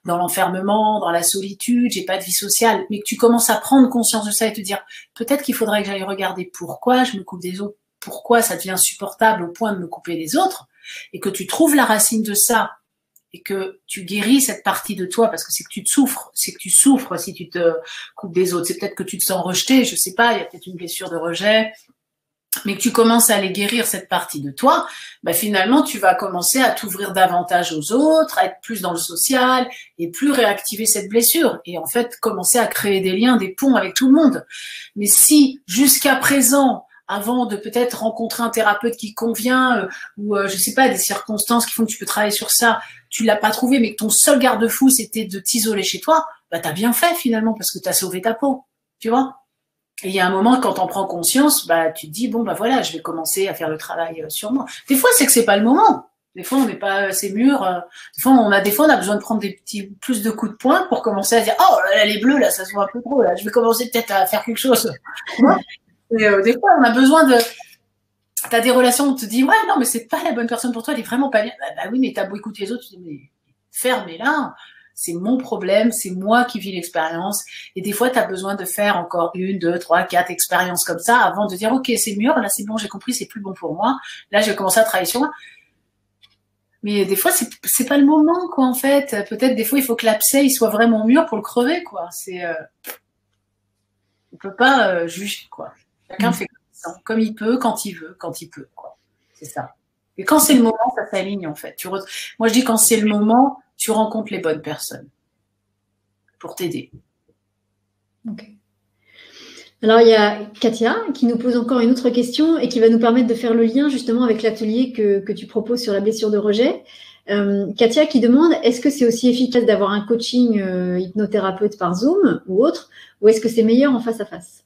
dans l'enfermement, dans la solitude, j'ai pas de vie sociale. Mais que tu commences à prendre conscience de ça et te dire, peut-être qu'il faudrait que j'aille regarder pourquoi je me coupe des autres. Pourquoi ça devient supportable au point de me couper des autres, et que tu trouves la racine de ça et que tu guéris cette partie de toi, parce que c'est que tu te souffres, c'est que tu souffres si tu te coupes des autres. C'est peut-être que tu te sens rejeté, je sais pas, il y a peut-être une blessure de rejet, mais que tu commences à aller guérir cette partie de toi, bah finalement, tu vas commencer à t'ouvrir davantage aux autres, à être plus dans le social et plus réactiver cette blessure. Et en fait, commencer à créer des liens, des ponts avec tout le monde. Mais si jusqu'à présent, avant de peut-être rencontrer un thérapeute qui convient ou je sais pas, des circonstances qui font que tu peux travailler sur ça, tu l'as pas trouvé, mais que ton seul garde-fou c'était de t'isoler chez toi, bah t'as bien fait finalement parce que t'as sauvé ta peau, tu vois. Et il y a un moment quand t'en prends conscience, bah tu te dis bon bah voilà, je vais commencer à faire le travail sur moi. Des fois c'est que c'est pas le moment. Des fois on n'est pas assez mûr. Des fois on a besoin de prendre des petits plus de coups de poing pour commencer à dire oh là, les bleus là, ça se voit un peu gros là, je vais commencer peut-être à faire quelque chose. Et des fois, on a besoin de... Tu as des relations où on te dit « Ouais, non, mais c'est pas la bonne personne pour toi, elle est vraiment pas bien. » Bah oui, mais t'as beau écouter les autres, tu te dis « Mais ferme-la, c'est mon problème, c'est moi qui vis l'expérience. » Et des fois, tu as besoin de faire encore 1, 2, 3, 4 expériences comme ça avant de dire « Ok, c'est mûr, là c'est bon, j'ai compris, c'est plus bon pour moi. Là, j'ai commencé à travailler sur moi. » Mais des fois, c'est pas le moment, quoi, en fait. Peut-être des fois, il faut que l'abcès, il soit vraiment mûr pour le crever, quoi. On peut pas juger, quoi. Chacun fait comme il peut, quand il veut, quoi. C'est ça. Et quand c'est le moment, ça s'aligne, en fait. Moi, je dis quand c'est le moment, tu rencontres les bonnes personnes pour t'aider. Ok. Alors, il y a Katia qui nous pose encore une autre question et qui va nous permettre de faire le lien, justement, avec l'atelier que tu proposes sur la blessure de rejet. Katia qui demande, est-ce que c'est aussi efficace d'avoir un coaching hypnothérapeute par Zoom ou autre, ou est-ce que c'est meilleur en face à face ?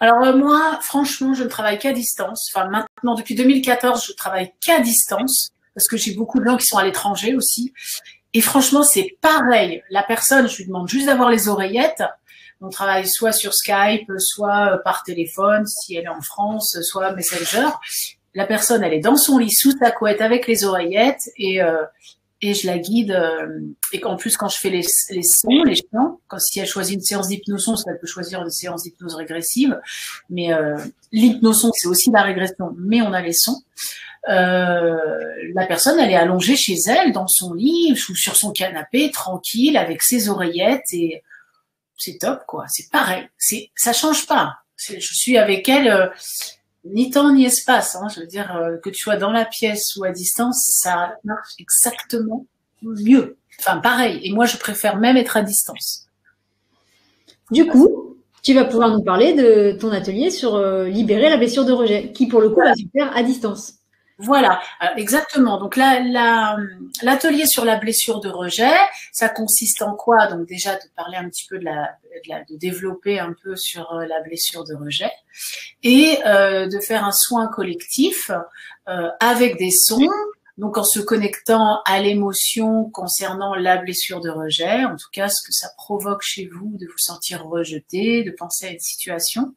Alors moi, franchement, je ne travaille qu'à distance. Enfin, maintenant, depuis 2014, je travaille qu'à distance parce que j'ai beaucoup de gens qui sont à l'étranger aussi. Et franchement, c'est pareil. La personne, je lui demande juste d'avoir les oreillettes. On travaille soit sur Skype, soit par téléphone, si elle est en France, soit Messenger. La personne, elle est dans son lit, sous sa couette, avec les oreillettes et je la guide. Et en plus, quand je fais les sons, les chants, si elle choisit une séance d'hypnoson, parce qu'elle peut choisir une séance d'hypnose régressive, mais l'hypnoson, c'est aussi la régression, mais on a les sons. La personne, elle est allongée chez elle, dans son lit, ou sur son canapé, tranquille, avec ses oreillettes, et c'est top, quoi. C'est pareil. Ça change pas. Je suis avec elle... ni temps ni espace, hein, je veux dire, que tu sois dans la pièce ou à distance, ça marche exactement mieux. Enfin, pareil. Et moi, je préfère même être à distance. Du coup, tu vas pouvoir nous parler de ton atelier sur libérer la blessure de rejet, qui pour le coup va se faire à distance. Voilà, exactement. Donc là, l'atelier sur la blessure de rejet, ça consiste en quoi? Donc déjà de parler un petit peu de développer un peu sur la blessure de rejet et de faire un soin collectif avec des sons. Donc en se connectant à l'émotion concernant la blessure de rejet, en tout cas ce que ça provoque chez vous de vous sentir rejeté, de penser à une situation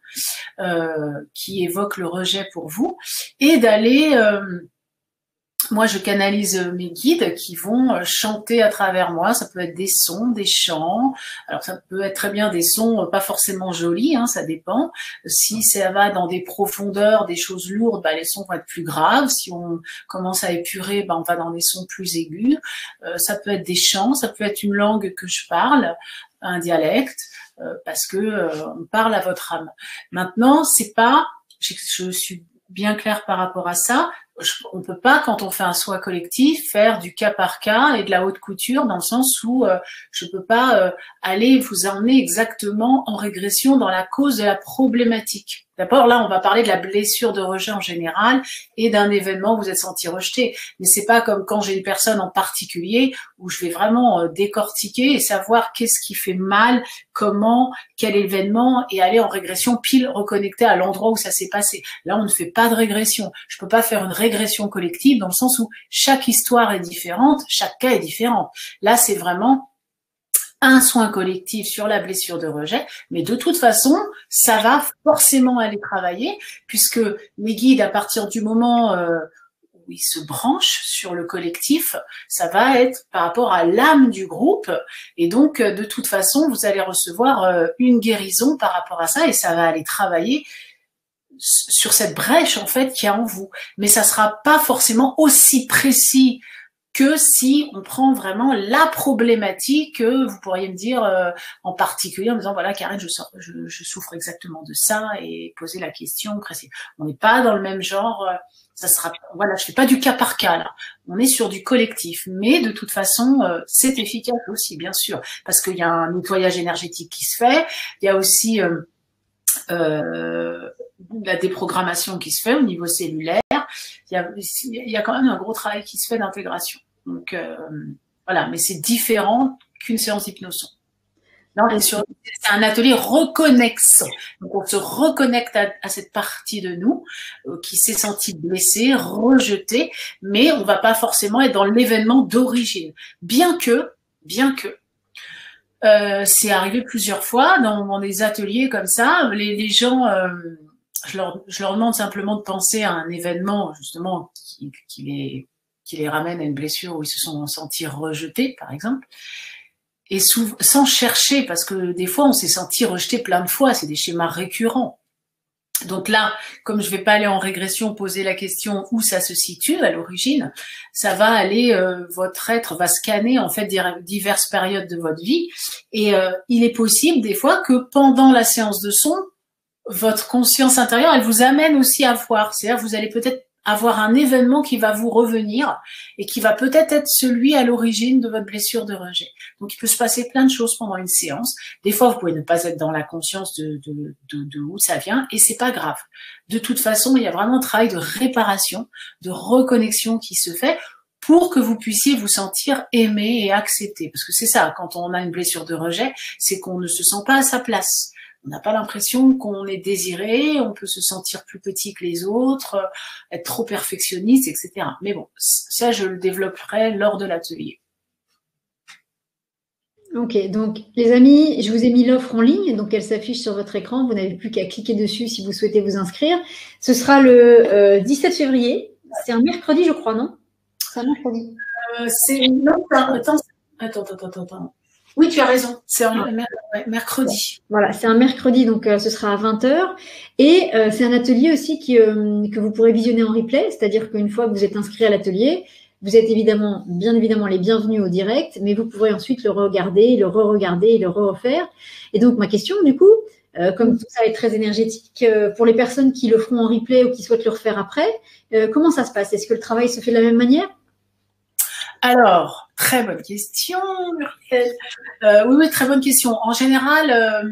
qui évoque le rejet pour vous, et d'aller, moi je canalise mes guides qui vont chanter à travers moi, ça peut être des sons, des chants, alors ça peut être très bien des sons pas forcément jolis, hein, ça dépend, si ça va dans des profondeurs, des choses lourdes, bah, les sons vont être plus graves, si on commence à épurer, bah, on va dans des sons plus aigus, ça peut être des chants, ça peut être une langue que je parle, un dialecte, parce que on parle à votre âme. Maintenant, c'est pas, je suis bien claire par rapport à ça, on ne peut pas, quand on fait un soin collectif, faire du cas par cas et de la haute couture, dans le sens où je ne peux pas aller vous emmener exactement en régression dans la cause de la problématique. D'abord, là, on va parler de la blessure de rejet en général et d'un événement où vous êtes senti rejeté. Mais c'est pas comme quand j'ai une personne en particulier où je vais vraiment décortiquer et savoir qu'est-ce qui fait mal, comment, quel événement, et aller en régression pile reconnecté à l'endroit où ça s'est passé. Là, on ne fait pas de régression. Je peux pas faire une régression collective dans le sens où chaque histoire est différente, chaque cas est différent. Là, c'est vraiment un soin collectif sur la blessure de rejet, mais de toute façon, ça va forcément aller travailler, puisque les guides, à partir du moment où ils se branchent sur le collectif, ça va être par rapport à l'âme du groupe, et donc de toute façon, vous allez recevoir une guérison par rapport à ça, et ça va aller travailler sur cette brèche en fait qu'il y a en vous. Mais ça sera pas forcément aussi précis que si on prend vraiment la problématique que vous pourriez me dire en particulier en me disant voilà Karine, je souffre exactement de ça, et poser la question précise. On n'est pas dans le même genre, ça sera, voilà, je fais pas du cas par cas là, on est sur du collectif, mais de toute façon c'est efficace aussi bien sûr, parce qu'il y a un nettoyage énergétique qui se fait, il y a aussi la déprogrammation qui se fait au niveau cellulaire, il y a quand même un gros travail qui se fait d'intégration. Donc voilà, mais c'est différent qu'une séance d'hypnose. Là, on est sur, c'est un atelier reconnexion. Donc on se reconnecte à cette partie de nous qui s'est sentie blessée, rejetée, mais on va pas forcément être dans l'événement d'origine. Bien que, c'est arrivé plusieurs fois dans des ateliers comme ça, les gens, je leur demande simplement de penser à un événement justement qui les ramène à une blessure où ils se sont sentis rejetés, par exemple, et sans chercher, parce que des fois on s'est senti rejeté plein de fois, c'est des schémas récurrents. Donc là, comme je ne vais pas aller en régression, poser la question où ça se situe à l'origine, ça va aller, votre être va scanner en fait diverses périodes de votre vie, et il est possible des fois que pendant la séance de son, votre conscience intérieure, elle vous amène aussi à voir, c'est-à-dire vous allez peut-être avoir un événement qui va vous revenir et qui va peut-être être celui à l'origine de votre blessure de rejet. Donc, il peut se passer plein de choses pendant une séance. Des fois, vous pouvez ne pas être dans la conscience de où ça vient, et c'est pas grave. De toute façon, il y a vraiment un travail de réparation, de reconnexion qui se fait pour que vous puissiez vous sentir aimé et accepté. Parce que c'est ça, quand on a une blessure de rejet, c'est qu'on ne se sent pas à sa place. On n'a pas l'impression qu'on est désiré, on peut se sentir plus petit que les autres, être trop perfectionniste, etc. Mais bon, ça, je le développerai lors de l'atelier. Ok, donc les amis, je vous ai mis l'offre en ligne, donc elle s'affiche sur votre écran, vous n'avez plus qu'à cliquer dessus si vous souhaitez vous inscrire. Ce sera le 17 février, c'est un mercredi, je crois, non? C'est un mercredi. Attends. Oui, tu as raison, c'est un mercredi. Voilà, c'est un mercredi, donc ce sera à 20h. Et c'est un atelier aussi que vous pourrez visionner en replay, c'est-à-dire qu'une fois que vous êtes inscrit à l'atelier, vous êtes évidemment, bien évidemment, les bienvenus au direct, mais vous pourrez ensuite le regarder, le re-regarder et le re-refaire. Et donc, ma question, du coup, comme tout ça est très énergétique, pour les personnes qui le feront en replay ou qui souhaitent le refaire après, comment ça se passe? Est-ce que le travail se fait de la même manière? Alors, très bonne question, Muriel. Oui, très bonne question. En général,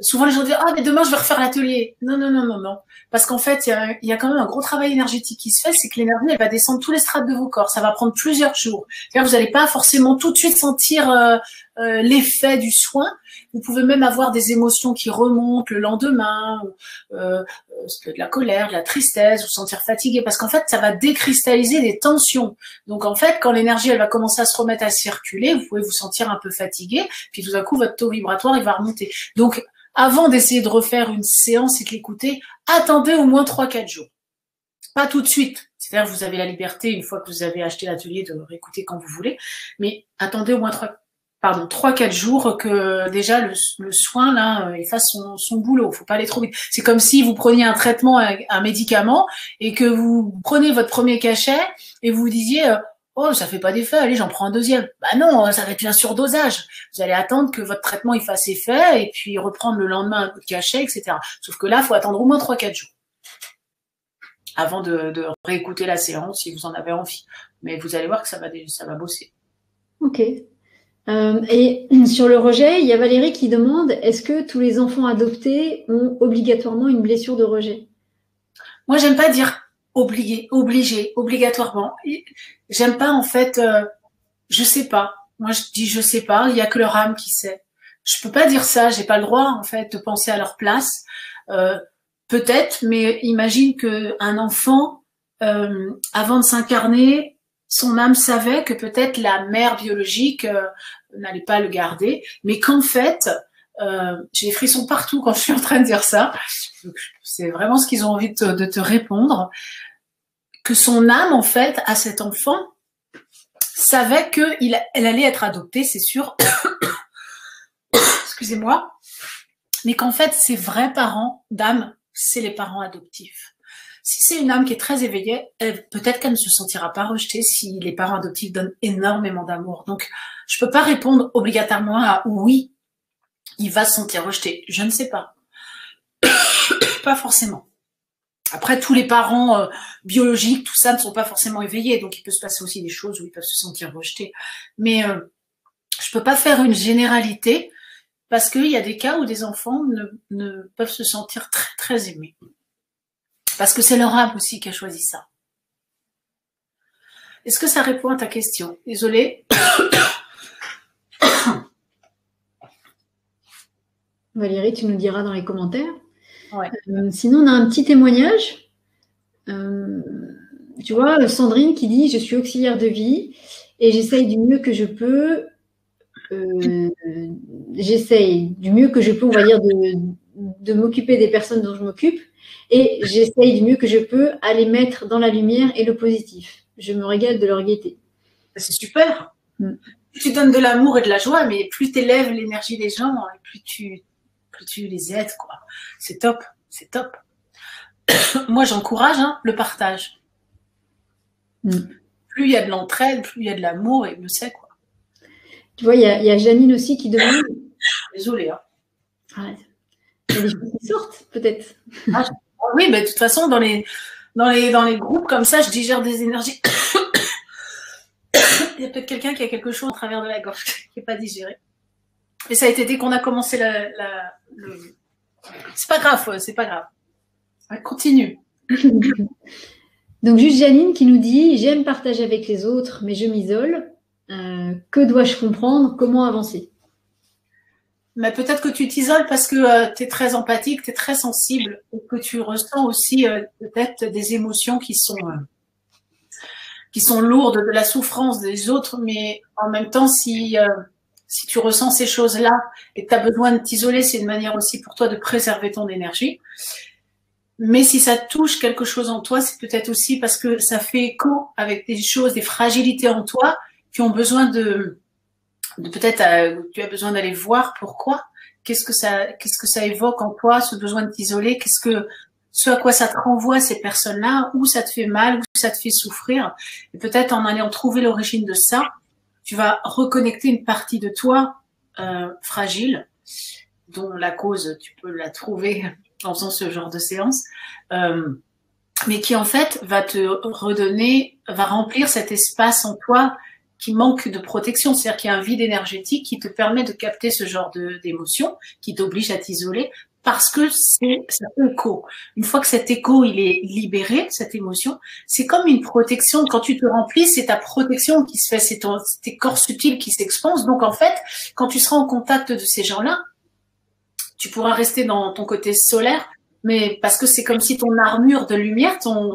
souvent les gens disent « Ah, mais demain, je vais refaire l'atelier. » Non, non, non, non, non. Parce qu'en fait, il y a quand même un gros travail énergétique qui se fait, c'est que l'énergie, elle va descendre tous les strates de vos corps. Ça va prendre plusieurs jours. C'est-à-dire, vous n'allez pas forcément tout de suite sentir l'effet du soin. Vous pouvez même avoir des émotions qui remontent le lendemain, ou, de la colère, de la tristesse, vous sentir fatigué, parce qu'en fait, ça va décristalliser des tensions. Donc, en fait, quand l'énergie, elle va commencer à se remettre à circuler, vous pouvez vous sentir un peu fatigué, puis tout à coup, votre taux vibratoire, il va remonter. Donc, avant d'essayer de refaire une séance et de l'écouter, attendez au moins 3-4 jours. Pas tout de suite. C'est-à-dire, vous avez la liberté, une fois que vous avez acheté l'atelier, de réécouter quand vous voulez, mais attendez au moins 3-4 jours que déjà le soin là il fasse son boulot. Faut pas aller trop vite. C'est comme si vous preniez un traitement, un médicament, et que vous preniez votre premier cachet et vous disiez oh, ça fait pas d'effet, allez, j'en prends un deuxième. Bah non, ça va être un surdosage. Vous allez attendre que votre traitement il fasse effet et puis reprendre le lendemain un coup de cachet, etc. Sauf que là, faut attendre au moins 3-4 jours avant de réécouter la séance si vous en avez envie. Mais vous allez voir que ça va bosser. Ok. Et sur le rejet, il y a Valérie qui demande, est-ce que tous les enfants adoptés ont obligatoirement une blessure de rejet? Moi, j'aime pas dire obligé, obligatoirement. J'aime pas, en fait, je sais pas. Moi, je dis je sais pas, il y a que leur âme qui sait. Je peux pas dire ça, j'ai pas le droit, en fait, de penser à leur place. Peut-être, mais imagine qu'un enfant, avant de s'incarner, son âme savait que peut-être la mère biologique n'allait pas le garder, mais qu'en fait, j'ai des frissons partout quand je suis en train de dire ça. C'est vraiment ce qu'ils ont envie de te répondre. Que son âme, en fait, à cet enfant, savait qu'elle allait être adoptée, c'est sûr. Excusez-moi. Mais qu'en fait, ses vrais parents d'âme, c'est les parents adoptifs. Si c'est une âme qui est très éveillée, peut-être qu'elle ne se sentira pas rejetée si les parents adoptifs donnent énormément d'amour. Donc, je peux pas répondre obligatoirement à « oui, il va se sentir rejeté ». Je ne sais pas. Pas forcément. Après, tous les parents biologiques, tout ça, ne sont pas forcément éveillés. Donc, il peut se passer aussi des choses où ils peuvent se sentir rejetés. Mais je peux pas faire une généralité parce qu'il y a des cas où des enfants ne peuvent se sentir très, très aimés. Parce que c'est leur âme aussi qui a choisi ça. Est-ce que ça répond à ta question? Désolée. Valérie, tu nous diras dans les commentaires. Ouais. Sinon, on a un petit témoignage. Tu vois, Sandrine qui dit « Je suis auxiliaire de vie et j'essaye du mieux que je peux. J'essaye du mieux que je peux, on va dire, de m'occuper des personnes dont je m'occupe. Et j'essaye du mieux que je peux à les mettre dans la lumière et le positif. Je me régale de leur gaieté. » C'est super. Tu donnes de l'amour et de la joie, mais plus tu élèves l'énergie des gens, plus tu les aides, quoi. C'est top, c'est top. Moi, j'encourage le partage. Plus il y a de l'entraide, plus il y a de l'amour, et je sais, quoi. Tu vois, il y a Janine aussi qui demande... Désolée. Ouais. Il y a des choses qui sortent, peut-être. Oui, mais de toute façon, dans les groupes comme ça, je digère des énergies. Il y a peut-être quelqu'un qui a quelque chose au travers de la gorge qui n'est pas digéré. Et ça a été dès qu'on a commencé le... C'est pas grave, c'est pas grave. On continue. Donc, juste Janine qui nous dit « J'aime partager avec les autres, mais je m'isole. Que dois-je comprendre? Comment avancer ?» Mais peut-être que tu t'isoles parce que tu es très empathique, tu es très sensible, et que tu ressens aussi peut-être des émotions qui sont lourdes, de la souffrance des autres, mais en même temps, si tu ressens ces choses-là et que tu as besoin de t'isoler, c'est une manière aussi pour toi de préserver ton énergie. Mais si ça touche quelque chose en toi, c'est peut-être aussi parce que ça fait écho avec des choses, des fragilités en toi qui ont besoin peut-être tu as besoin d'aller voir pourquoi, qu'est-ce que ça évoque en toi, ce besoin de t'isoler, ce à quoi ça te renvoie ces personnes-là, où ça te fait mal, où ça te fait souffrir. Et peut-être en allant trouver l'origine de ça, tu vas reconnecter une partie de toi fragile dont la cause, tu peux la trouver en faisant ce genre de séance, mais qui en fait va te redonner, va remplir cet espace en toi qui manque de protection, c'est-à-dire qu'il y a un vide énergétique qui te permet de capter ce genre d'émotion, qui t'oblige à t'isoler, parce que c'est un écho. Une fois que cet écho, il est libéré, cette émotion, c'est comme une protection. Quand tu te remplis, c'est ta protection qui se fait, c'est tes corps subtils qui s'expansent. Donc, en fait, quand tu seras en contact de ces gens-là, tu pourras rester dans ton côté solaire, mais parce que c'est comme si ton armure de lumière, ton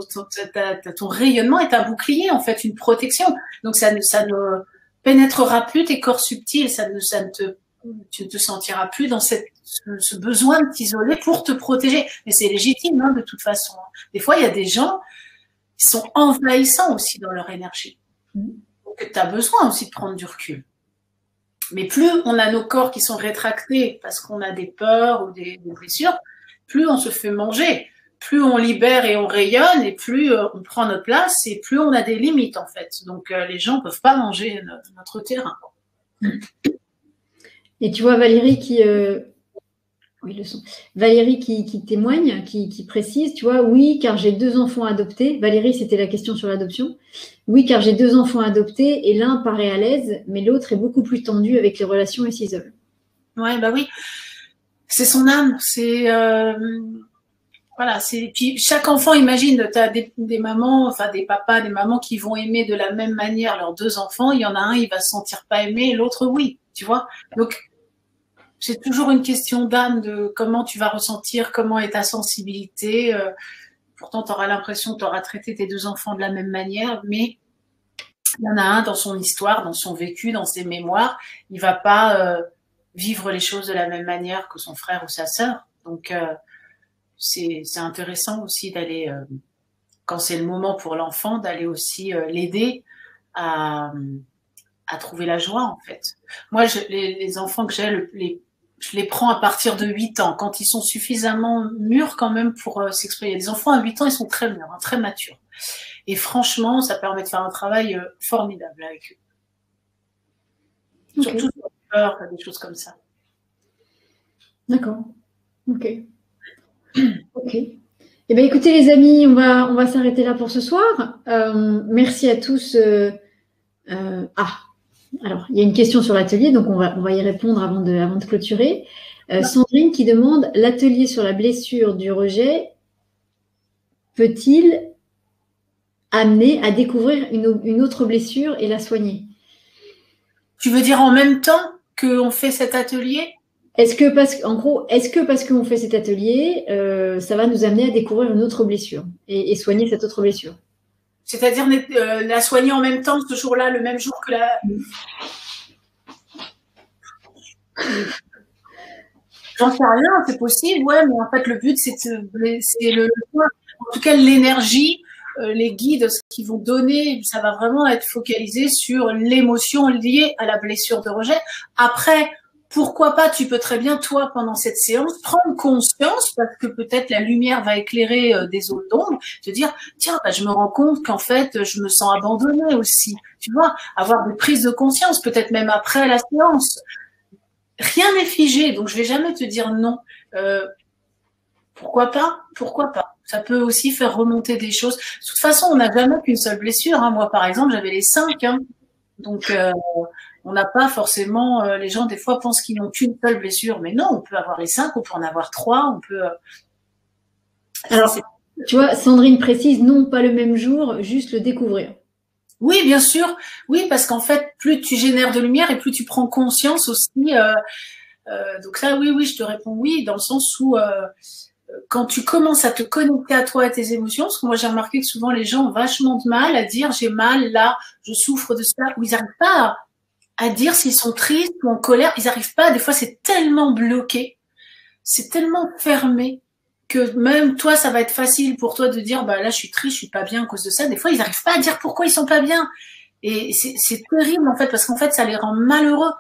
rayonnement est un bouclier, en fait, une protection. Donc, ça ne pénétrera plus tes corps subtils, tu ne te sentiras plus dans ce besoin de t'isoler pour te protéger. Mais c'est légitime, hein, de toute façon. Des fois, il y a des gens qui sont envahissants aussi dans leur énergie. Donc, tu as besoin aussi de prendre du recul. Mais plus on a nos corps qui sont rétractés parce qu'on a des peurs ou des blessures, plus on se fait manger, plus on libère et on rayonne, et plus on prend notre place, et plus on a des limites, en fait. Donc, les gens ne peuvent pas manger notre terrain. Et tu vois, Valérie qui… Oui, le son. Valérie qui témoigne, qui précise, tu vois, oui, car j'ai 2 enfants adoptés. Valérie, c'était la question sur l'adoption. Oui, car j'ai 2 enfants adoptés et l'un paraît à l'aise, mais l'autre est beaucoup plus tendu avec les relations et s'isole. Ouais, bah oui. C'est son âme. C'est… Voilà, puis chaque enfant, imagine, tu as des mamans, enfin des papas, des mamans qui vont aimer de la même manière leurs 2 enfants. Il y en a un, il va se sentir pas aimé, l'autre, oui, tu vois. Donc, c'est toujours une question d'âme, de comment tu vas ressentir, comment est ta sensibilité. Pourtant, tu auras l'impression que tu auras traité tes 2 enfants de la même manière, mais il y en a un dans son histoire, dans son vécu, dans ses mémoires. Il ne va pas vivre les choses de la même manière que son frère ou sa sœur. Donc, c'est intéressant aussi d'aller, quand c'est le moment pour l'enfant, d'aller aussi l'aider à trouver la joie, en fait. Moi, les enfants que j'ai, je les prends à partir de 8 ans, quand ils sont suffisamment mûrs quand même pour s'exprimer. Les enfants à 8 ans, ils sont très mûrs, hein, très matures. Et franchement, ça permet de faire un travail formidable avec eux. Okay. Surtout sur les peurs, des choses comme ça. D'accord. Ok. Ok. Eh bien, écoutez, les amis, on va s'arrêter là pour ce soir. Merci à tous. Alors, il y a une question sur l'atelier, donc on va y répondre avant de clôturer. Sandrine qui demande, l'atelier sur la blessure du rejet peut-il amener à découvrir une autre blessure et la soigner? Tu veux dire en même temps qu'on fait cet atelier? Est-ce que parce qu'on fait cet atelier, ça va nous amener à découvrir une autre blessure et soigner cette autre blessure? C'est-à-dire la soigner en même temps, ce jour-là, le même jour que la… J'en sais rien, c'est possible, ouais, mais en fait, le but, c'est le… En tout cas, l'énergie, les guides qu'ils vont donner, ça va vraiment être focalisé sur l'émotion liée à la blessure de rejet. Après… Pourquoi pas, tu peux très bien, toi, pendant cette séance, prendre conscience, parce que peut-être la lumière va éclairer des zones d'ombre, te dire, tiens, bah, je me rends compte qu'en fait, je me sens abandonnée aussi. Tu vois, avoir des prises de conscience, peut-être même après la séance. Rien n'est figé, donc je vais jamais te dire non. Pourquoi pas? Pourquoi pas? Ça peut aussi faire remonter des choses. De toute façon, on n'a jamais qu'une seule blessure, hein. Moi, par exemple, j'avais les 5, hein. Donc, on n'a pas forcément… les gens, des fois, pensent qu'ils n'ont qu'une seule blessure. Mais non, on peut avoir les 5, on peut en avoir 3, on peut… Alors, tu vois, Sandrine précise, non, pas le même jour, juste le découvrir. Oui, bien sûr. Oui, parce qu'en fait, plus tu génères de lumière et plus tu prends conscience aussi. Donc là, oui, je te réponds oui, dans le sens où… quand tu commences à te connecter à toi, à tes émotions, parce que moi j'ai remarqué que souvent les gens ont vachement de mal à dire j'ai mal là, je souffre de ça, ou ils n'arrivent pas à dire s'ils sont tristes ou en colère, ils n'arrivent pas, des fois c'est tellement bloqué, c'est tellement fermé que même toi ça va être facile pour toi de dire bah là je suis triste, je suis pas bien à cause de ça, des fois ils n'arrivent pas à dire pourquoi ils sont pas bien et c'est terrible en fait parce qu'en fait ça les rend malheureux.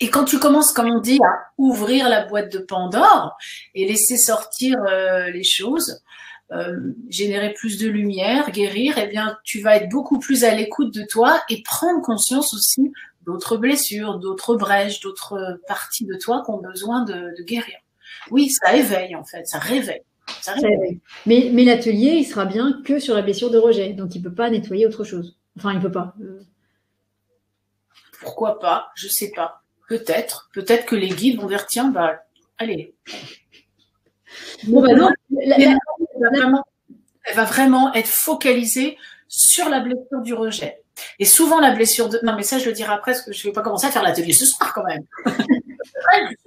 Et quand tu commences, comme on dit, à ouvrir la boîte de Pandore et laisser sortir les choses, générer plus de lumière, guérir, eh bien, tu vas être beaucoup plus à l'écoute de toi et prendre conscience aussi d'autres blessures, d'autres brèches, d'autres parties de toi qui ont besoin de guérir. Oui, ça éveille en fait, ça réveille. Ça réveille. Mais l'atelier, il sera bien que sur la blessure de rejet, donc il ne peut pas nettoyer autre chose. Enfin, il ne peut pas. Pourquoi pas? Je ne sais pas. Peut-être. Peut-être que les guides vont dire, tiens, bah, allez. Bon, bah non, elle va vraiment être focalisée sur la blessure du rejet. Et souvent, la blessure de... Non, mais ça, je le dirai après, parce que je ne vais pas commencer à faire l'atelier ce soir, quand même.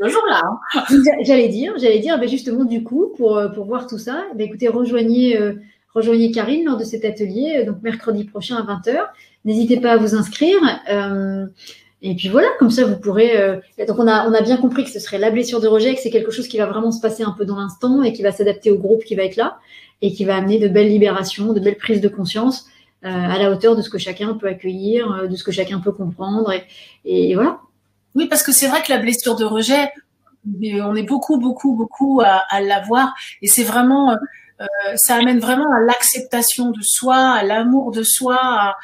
Ce jour-là. Hein. J'allais dire, ben justement, du coup, pour voir tout ça, ben écoutez, rejoignez Karine lors de cet atelier, donc mercredi prochain à 20h. N'hésitez pas à vous inscrire. Et puis voilà, comme ça, vous pourrez... donc, on a bien compris que ce serait la blessure de rejet, que c'est quelque chose qui va vraiment se passer un peu dans l'instant et qui va s'adapter au groupe qui va être là et qui va amener de belles libérations, de belles prises de conscience à la hauteur de ce que chacun peut accueillir, de ce que chacun peut comprendre. Et voilà. Oui, parce que c'est vrai que la blessure de rejet, on est beaucoup à l'avoir. Et c'est vraiment... ça amène vraiment à l'acceptation de soi, à l'amour de soi.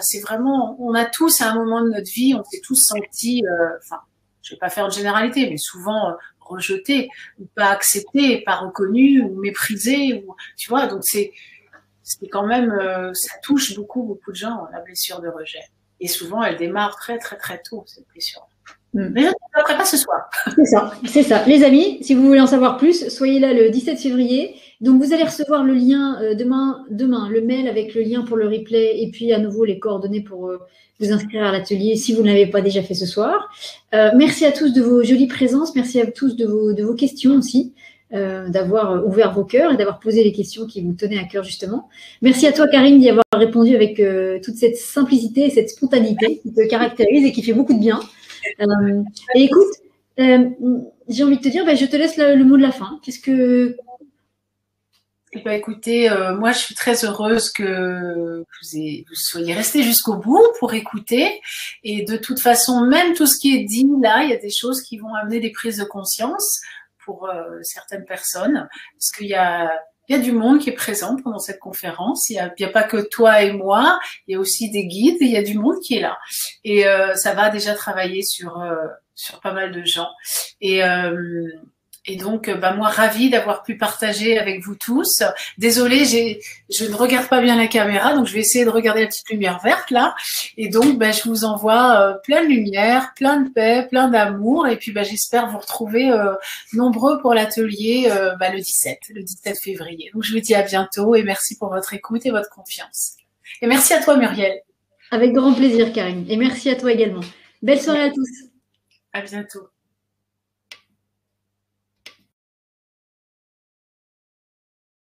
C'est vraiment, on a tous à un moment de notre vie, on s'est tous sentis, enfin, je ne vais pas faire de généralité, mais souvent rejetés, ou pas acceptés, pas reconnus, ou méprisés, ou, tu vois. Donc c'est quand même, ça touche beaucoup de gens, la blessure de rejet. Et souvent, elle démarre très tôt, cette blessure. Mais je ne t'apprends pas ce soir. C'est ça. Les amis, si vous voulez en savoir plus, soyez là le 17 février. Donc, vous allez recevoir le lien demain, le mail avec le lien pour le replay et puis à nouveau les coordonnées pour vous inscrire à l'atelier si vous ne l'avez pas déjà fait ce soir. Merci à tous de vos jolies présences. Merci à tous de vos questions aussi, d'avoir ouvert vos cœurs et d'avoir posé les questions qui vous tenaient à cœur justement. Merci à toi, Karine, d'y avoir répondu avec toute cette simplicité et cette spontanéité qui te caractérise et qui fait beaucoup de bien. Et écoute, j'ai envie de te dire, je te laisse le mot de la fin. Qu'est-ce que... écoutez, moi je suis très heureuse que vous soyez restés jusqu'au bout pour écouter. Et de toute façon, même tout ce qui est dit là, il y a des choses qui vont amener des prises de conscience pour certaines personnes, parce qu'il y a... il y a du monde qui est présent pendant cette conférence. Il n'y a pas que toi et moi. Il y a aussi des guides. Il y a du monde qui est là. Et ça va déjà travailler sur pas mal de gens. Et donc, moi, ravie d'avoir pu partager avec vous tous. Désolée, je ne regarde pas bien la caméra. Donc, je vais essayer de regarder la petite lumière verte là. Et donc, je vous envoie plein de lumière, plein de paix, plein d'amour. Et puis, j'espère vous retrouver nombreux pour l'atelier le 17 février. Donc, je vous dis à bientôt et merci pour votre écoute et votre confiance. Et merci à toi, Muriel. Avec grand plaisir, Karine. Et merci à toi également. Belle soirée à tous. À bientôt.